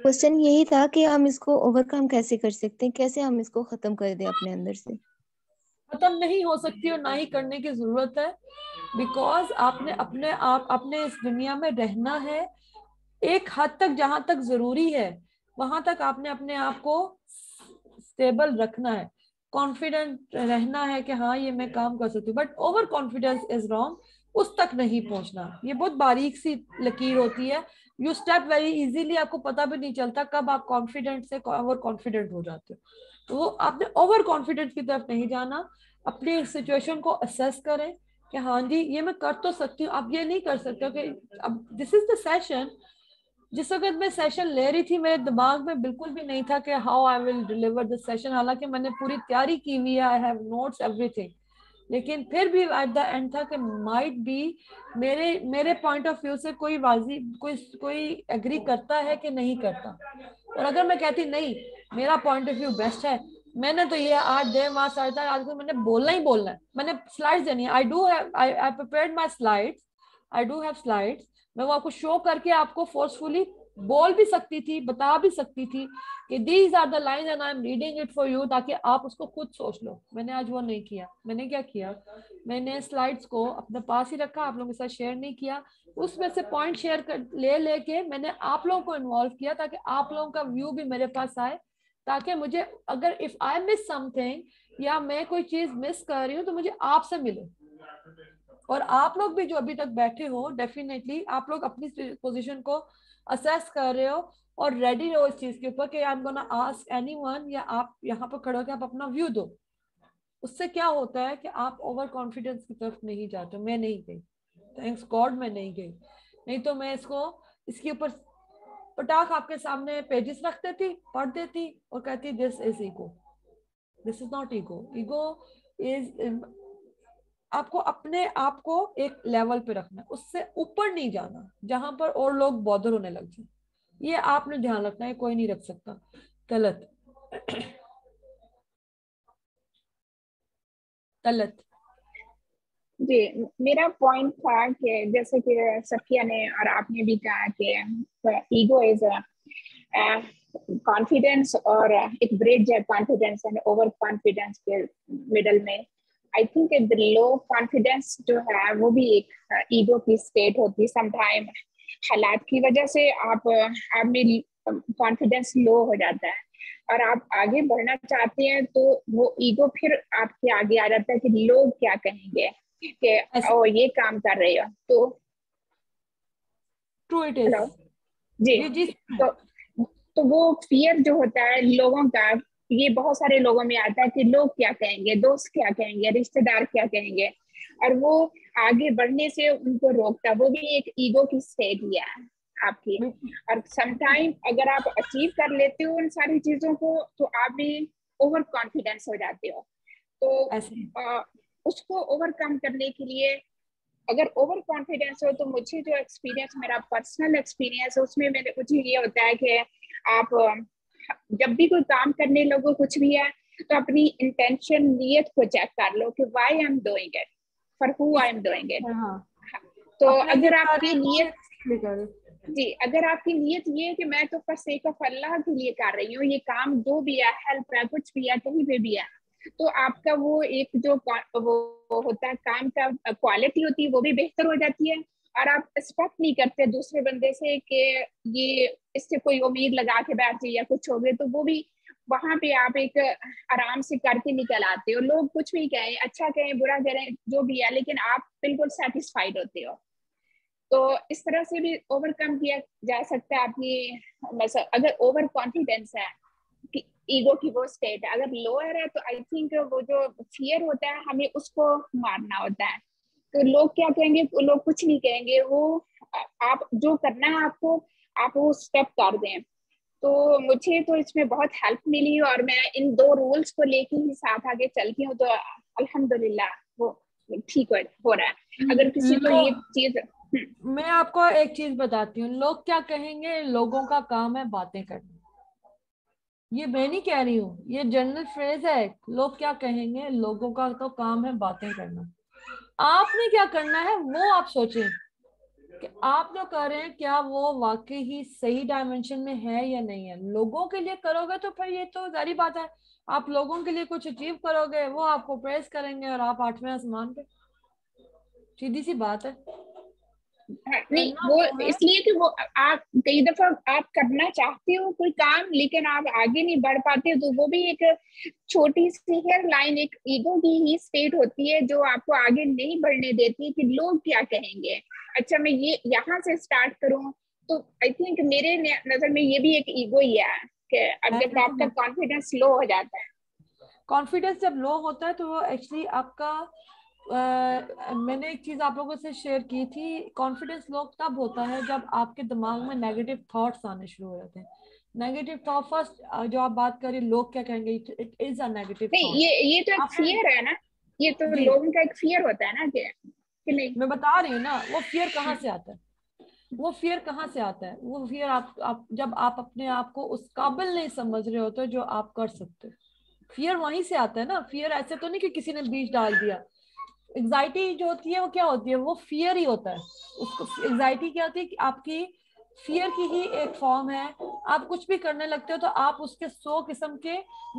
क्वेश्चन यही था कि हम इसको ओवरकम कैसे कर सकते हैं, कैसे हम इसको खत्म कर दें अपने अंदर से। खत्म नहीं हो सकती और ना ही करने की जरूरत है, बिकॉज आपने अपने आप, अपने इस दुनिया में रहना है, एक हद तक जहां तक जरूरी है वहां तक आपने अपने आप को स्टेबल रखना है, कॉन्फिडेंट रहना है कि हाँ ये मैं काम कर सकती हूँ, but over confidence is wrong, उस तक नहीं पहुंचना। ये बहुत बारीक सी लकीर होती है, यू स्टेप वेरी इजीली, आपको पता भी नहीं चलता कब आप कॉन्फिडेंट से ओवर कॉन्फिडेंट हो जाते हो। तो आपने ओवर कॉन्फिडेंट की तरफ नहीं जाना, अपनी सिचुएशन को असेस करें कि हाँ जी ये मैं कर तो सकती हूँ। आप ये नहीं कर सकते हो कि अब दिस इज द सेशन, जिस वक्त मैं सेशन ले रही थी मेरे दिमाग में बिल्कुल भी नहीं था कि how I will deliver this session, हालांकि मैंने पूरी तैयारी की हुई है, आई हैव नोट्स एवरीथिंग, लेकिन फिर भी एट द एंड था कि माइट बी मेरे पॉइंट ऑफ व्यू से कोई कोई एग्री करता है कि नहीं करता। और अगर मैं कहती नहीं मेरा पॉइंट ऑफ व्यू बेस्ट है, मैंने तो ये आज देर माँ साढ़े आज को मैंने बोलना ही बोलना है, मैंने स्लाइड्स देनी है, I prepared my slides, I do have slides, मैं वो आपको शो करके आपको फोर्सफुली बोल भी सकती थी, बता भी सकती थी कि these are the lines and I am reading it for you, ताकि आप उसको खुद सोच लो। मैंने आज वो नहीं किया, मैंने क्या किया, मैंने स्लाइड्स को अपने पास ही रखा, आप लोगों के साथ शेयर नहीं किया, उसमें से पॉइंट शेयर कर ले के मैंने आप लोगों को इन्वॉल्व किया ताकि आप लोगों का व्यू भी मेरे पास आए, ताकि मुझे अगर इफ आई मिस समथिंग या मैं कोई चीज मिस कर रही हूँ तो मुझे आपसे मिले। और आप लोग भी जो अभी तक बैठे हो, डेफिनेटली आप लोग अपनी पोजिशन को असेस कर रहे हो और रेडी रहो इस चीज के ऊपर कि I am gonna ask anyone, या आप यहाँ पर खड़े होकर आप अपना व्यू दो। उससे क्या होता है कि आप ओवर कॉन्फिडेंस की तरफ नहीं जाते। मैं नहीं गई, थैंक्स गॉड मैं नहीं गई, नहीं तो मैं इसको इसके ऊपर पटाख आपके सामने पेजेस रखती थी, पढ़ती थी और कहती this is ego, this is not ego, ego is, आपको अपने आप को एक लेवल पे रखना, उससे ऊपर नहीं जाना जहां पर और लोग बॉदर होने लग जाए। ये आपने ध्यान रखना है, कोई नहीं रख सकता। गलत गलत जी, मेरा पॉइंट था कि जैसे कि सफिया ने और आपने भी कहा कि ईगो इज कॉन्फिडेंस और एक ब्रिज है कॉन्फिडेंस एंड ओवर कॉन्फिडेंस के मिडल में। I think the low confidence जो है वो भी एक ईगो की स्टेट होती है। समटाइम हालात की वजह से आप में कॉन्फिडेंस लो हो जाता है और आप आगे बढ़ना चाहते हैं तो वो ईगो फिर आपके आगे आ जाता है कि लोग क्या कहेंगे कि ओ ये काम कर रही हो। तो ट्रू इट इज जी, तो वो फियर जो होता है लोगों का, ये बहुत सारे लोगों में आता है कि लोग क्या कहेंगे, दोस्त क्या कहेंगे, रिश्तेदार क्या कहेंगे, और वो आगे बढ़ने से उनको रोकता। वो भी एक ईगो की स्टेट ही है आपकी। और समटाइम अगर आप अचीव कर लेते हो उन सारी चीजों को तो आप भी ओवर कॉन्फिडेंस हो जाते हो। तो उसको ओवरकम करने के लिए, अगर ओवर कॉन्फिडेंस हो तो मुझे जो एक्सपीरियंस, मेरा पर्सनल एक्सपीरियंस है उसमें मुझे ये होता है कि आप जब भी कोई काम करने लगो, कुछ भी है, तो अपनी इंटेंशन, नीयत को चेक कर लो कि why I am doing it, for who I am doing it. तो अगर आपकी नीयत जी, अगर आपकी नीयत ये है कि मैं तो फॉर सेक ऑफ अल्लाह के लिए कर रही हूँ ये काम, जो भी है, हेल्प है, कुछ भी है, कहीं पे भी है, तो आपका वो एक जो वो होता है काम का क्वालिटी होती है वो भी बेहतर हो जाती है। और आप एक्सपेक्ट नहीं करते दूसरे बंदे से कि ये इससे कोई उम्मीद लगा के बैठ जाए या कुछ हो गए, तो वो भी वहां पे आप एक आराम से करके निकल आते हो। लोग कुछ भी कहें, अच्छा कहें, बुरा करें, जो भी है, लेकिन आप बिल्कुल सेटिस्फाइड होते हो। तो इस तरह से भी ओवरकम किया जा सकता है आपकी, मतलब अगर ओवर कॉन्फिडेंस है, ईगो की वो स्टेट है। अगर लोअर है तो आई थिंक वो जो फियर होता है हमें उसको मारना होता है। तो लोग क्या कहेंगे, लोग कुछ नहीं कहेंगे, वो आप जो करना है आपको, आप वो स्टेप कर दें। तो मुझे तो इसमें बहुत हेल्प मिली और मैं इन दो रूल्स को लेके ही साथ आगे चलती हूँ, तो अल्हम्दुलिल्लाह वो ठीक हो रहा है। अगर किसी को ये चीज, मैं आपको एक चीज बताती हूँ, लोग क्या कहेंगे, लोगों का काम है बातें करना। ये मैं नहीं कह रही हूँ, ये जनरल फ्रेज है, लोग क्या कहेंगे, लोगों का तो काम है बातें करना। आपने क्या करना है वो आप सोचें कि आप जो कर रहे हैं क्या वो वाकई ही सही डायमेंशन में है या नहीं है। लोगों के लिए करोगे तो फिर ये तो जारी बात है, आप लोगों के लिए कुछ अचीव करोगे, वो आपको प्रेस करेंगे और आप आठवें आसमान पे। सीधी सी बात है। नहीं, वो इसलिए कि वो आप कई दफा आप करना चाहते हो कोई काम लेकिन आप आगे नहीं बढ़ पाते, तो वो भी एक छोटी सी हेयर लाइन, एक ईगो की ही स्टेट होती है जो आपको आगे नहीं बढ़ने देती कि लोग क्या कहेंगे। अच्छा मैं ये यहाँ से स्टार्ट करूँ, तो आई थिंक मेरे नजर में ये भी एक ईगो ही है कि अगर आपका कॉन्फिडेंस लो हो जाता है, कॉन्फिडेंस जब लो होता है तो वो एक्चुअली आपका मैंने एक चीज आप लोगों से शेयर की थी, कॉन्फिडेंस लो तब होता है जब आपके दिमाग में नेगेटिव थॉट्स आने शुरू हो जाते हैं। नेगेटिव थॉट, फर्स्ट जो आप बात करें लोग क्या कहेंगे, it is a negative thought. ये तो एक फियर है ना, ये तो लोगों का एक फियर होता है ना कि नहीं, मैं बता रही हूँ ना। वो फियर कहाँ से आता है, वो फियर कहाँ से आता है, वो फियर आप जब आप अपने आप को उस काबिल नहीं समझ रहे होते जो आप कर सकते, फियर वहीं से आता है ना। फियर ऐसे तो नहीं कि किसी ने बीज डाल दिया। एग्जाइटी जो होती है वो क्या होती है, वो फियर ही होता है। उसको एग्जाइटी क्या होती है कि आपकी फियर की ही एक फॉर्म है। आप कुछ भी करने लगते हो तो आप उसके 100 किस्म के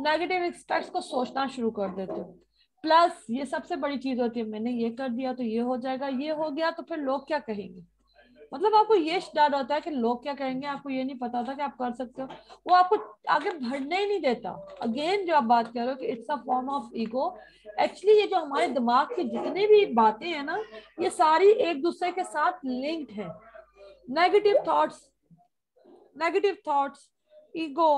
नेगेटिव एस्पेक्ट्स को सोचना शुरू कर देते हो। प्लस ये सबसे बड़ी चीज होती है, मैंने ये कर दिया तो ये हो जाएगा, ये हो गया तो फिर लोग क्या कहेंगे। मतलब आपको ये डर होता है कि लोग क्या कहेंगे, आपको ये नहीं पता होता कि आप कर सकते हो। वो आपको आगे बढ़ने ही नहीं देता। अगेन जो आप बात कर रहे हो कि it's a form of ego, actually ये जो हमारे दिमाग की जितनी भी बातें हैं ना, ये सारी एक दूसरे के साथ लिंक्ड है। नेगेटिव थॉट्स, ईगो,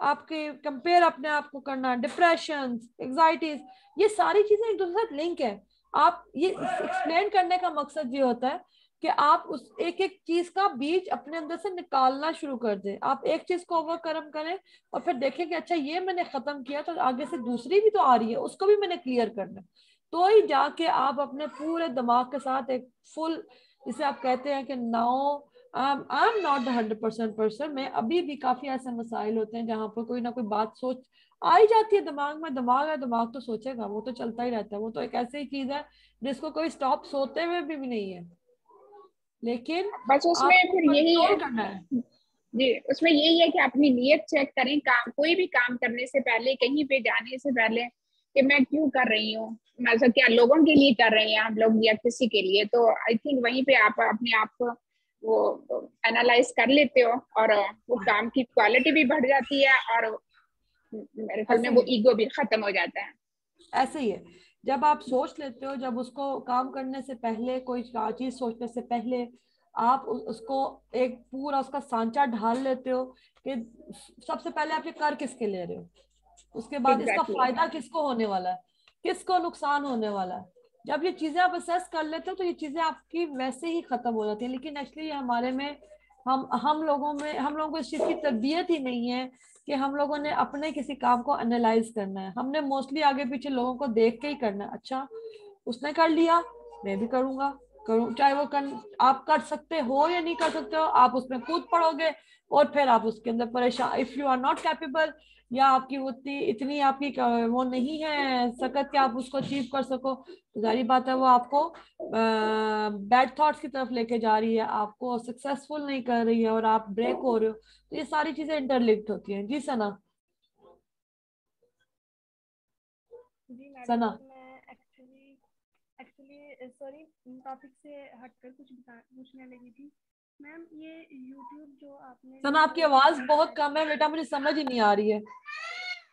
आपके कंपेयर, अपने आप को करना, डिप्रेशन, एंग्जाइटीज, ये सारी चीजें एक दूसरे के साथ लिंक है। आप ये एक्सप्लेन करने का मकसद ये होता है कि आप उस एक एक चीज का बीज अपने अंदर से निकालना शुरू कर दें। आप एक चीज को ओवरकम करें और फिर देखें कि अच्छा ये मैंने खत्म किया तो आगे से दूसरी भी तो आ रही है, उसको भी मैंने क्लियर करना, तो ही जाके आप अपने पूरे दिमाग के साथ एक फुल, जिसे आप कहते हैं कि now I am not 100% person, मैं अभी भी काफी ऐसे मसाइल होते हैं जहाँ पर कोई ना कोई बात सोच आ ही जाती है दिमाग में। दिमाग है, दिमाग तो सोचेगा, वो तो चलता ही रहता है, वो तो एक ऐसी चीज है जिसको कोई स्टॉप सोते हुए भी नहीं है, लेकिन बस उसमें फिर यही है जी, उसमें यही है कि अपनी नीयत चेक करें, काम कोई भी काम करने से पहले, कहीं पे जाने से पहले कि मैं क्यों कर रही हूँ, मतलब क्या लोगों के लिए कर रहे हैं हम लोग या किसी के लिए। तो आई थिंक वहीं पे आप अपने आप को वो एनालाइज कर लेते हो और वो काम की क्वालिटी भी बढ़ जाती है और मेरे ख्याल में वो ईगो भी खत्म हो जाता है। ऐसे ही है, जब आप सोच लेते हो, जब उसको काम करने से पहले, कोई चीज सोचने से पहले आप उसको एक पूरा उसका सांचा ढाल लेते हो कि सबसे पहले आप ये कर किसके ले रहे हो, उसके बाद इसका फायदा किसको होने वाला है, किसको नुकसान होने वाला है। जब ये चीजें आप असेस कर लेते हो तो ये चीजें आपकी वैसे ही खत्म हो जाती है। लेकिन एक्चुअली हमारे में हम लोगों को इस चीज की तरबियत ही नहीं है कि हम लोगों ने अपने किसी काम को एनालाइज करना है। हमने मोस्टली आगे पीछे लोगों को देख के ही करना है, अच्छा उसने कर लिया मैं भी करूँगा, चाहे वो आप कर सकते हो या नहीं कर सकते हो, आप उसमें कूद पड़ोगे और फिर आप उसके अंदर परेशान, if you are not capable या आपकी इतनी आपकी वो नहीं है सकत कि आप उसको अचीव कर सको, तो जारी बात है वो आपको बैड थॉट्स की तरफ लेके जा रही है, आपको सक्सेसफुल नहीं कर रही है और आप ब्रेक हो रहे हो। तो ये सारी चीजें इंटरलिंक्ड होती हैं जी। सना एक्चुअली सॉरी टॉपिक से हटकर कुछ पूछने लगी थी मैम। ये YouTube जो आपने सना, आपकी आवाज बहुत कम है बेटा, मुझे समझ ही नहीं आ रही है।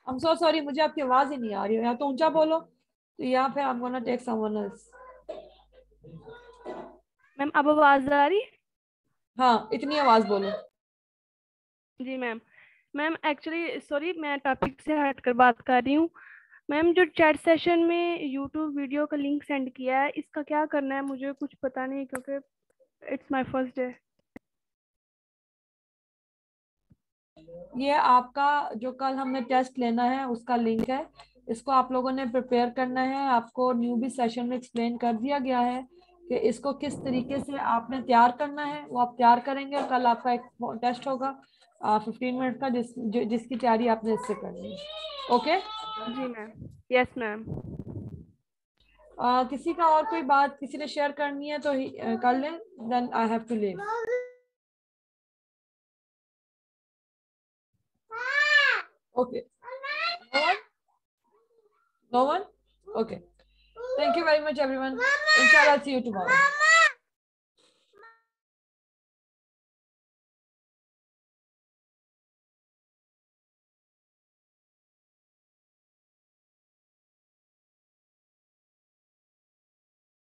I'm so sorry, मुझे आपकी आवाज ही नहीं आ रही है। या तो ऊंचा बोलो, तो या फिर I'm gonna take someone else। Ma'am अब आवाज आ रही? हाँ, इतनी आवाज बोलो जी। मैम एक्चुअली सॉरी, मैं टॉपिक से हटकर बात कर रही हूँ। मैम जो चैट सेशन में YouTube वीडियो का लिंक सेंड किया है, इसका क्या करना है? मुझे कुछ पता नहीं क्योंकि इट्स माय फर्स्ट डे। ये आपका जो कल हमने टेस्ट लेना है उसका लिंक है, इसको आप लोगों ने प्रिपेयर करना है। आपको न्यूबी सेशन में एक्सप्लेन कर दिया गया है कि इसको किस तरीके से आपने तैयार करना है, वो आप तैयार करेंगे और कल आपका एक टेस्ट होगा 15 मिनट का जिसकी तैयारी आपने इससे करनी है। ओके जी मैम, यस मैम। किसी का और कोई बात किसी ने शेयर करनी है तो कर लें, then I have to leave. Okay. No one? Okay. Thank you very much everyone. Inshallah, see you tomorrow.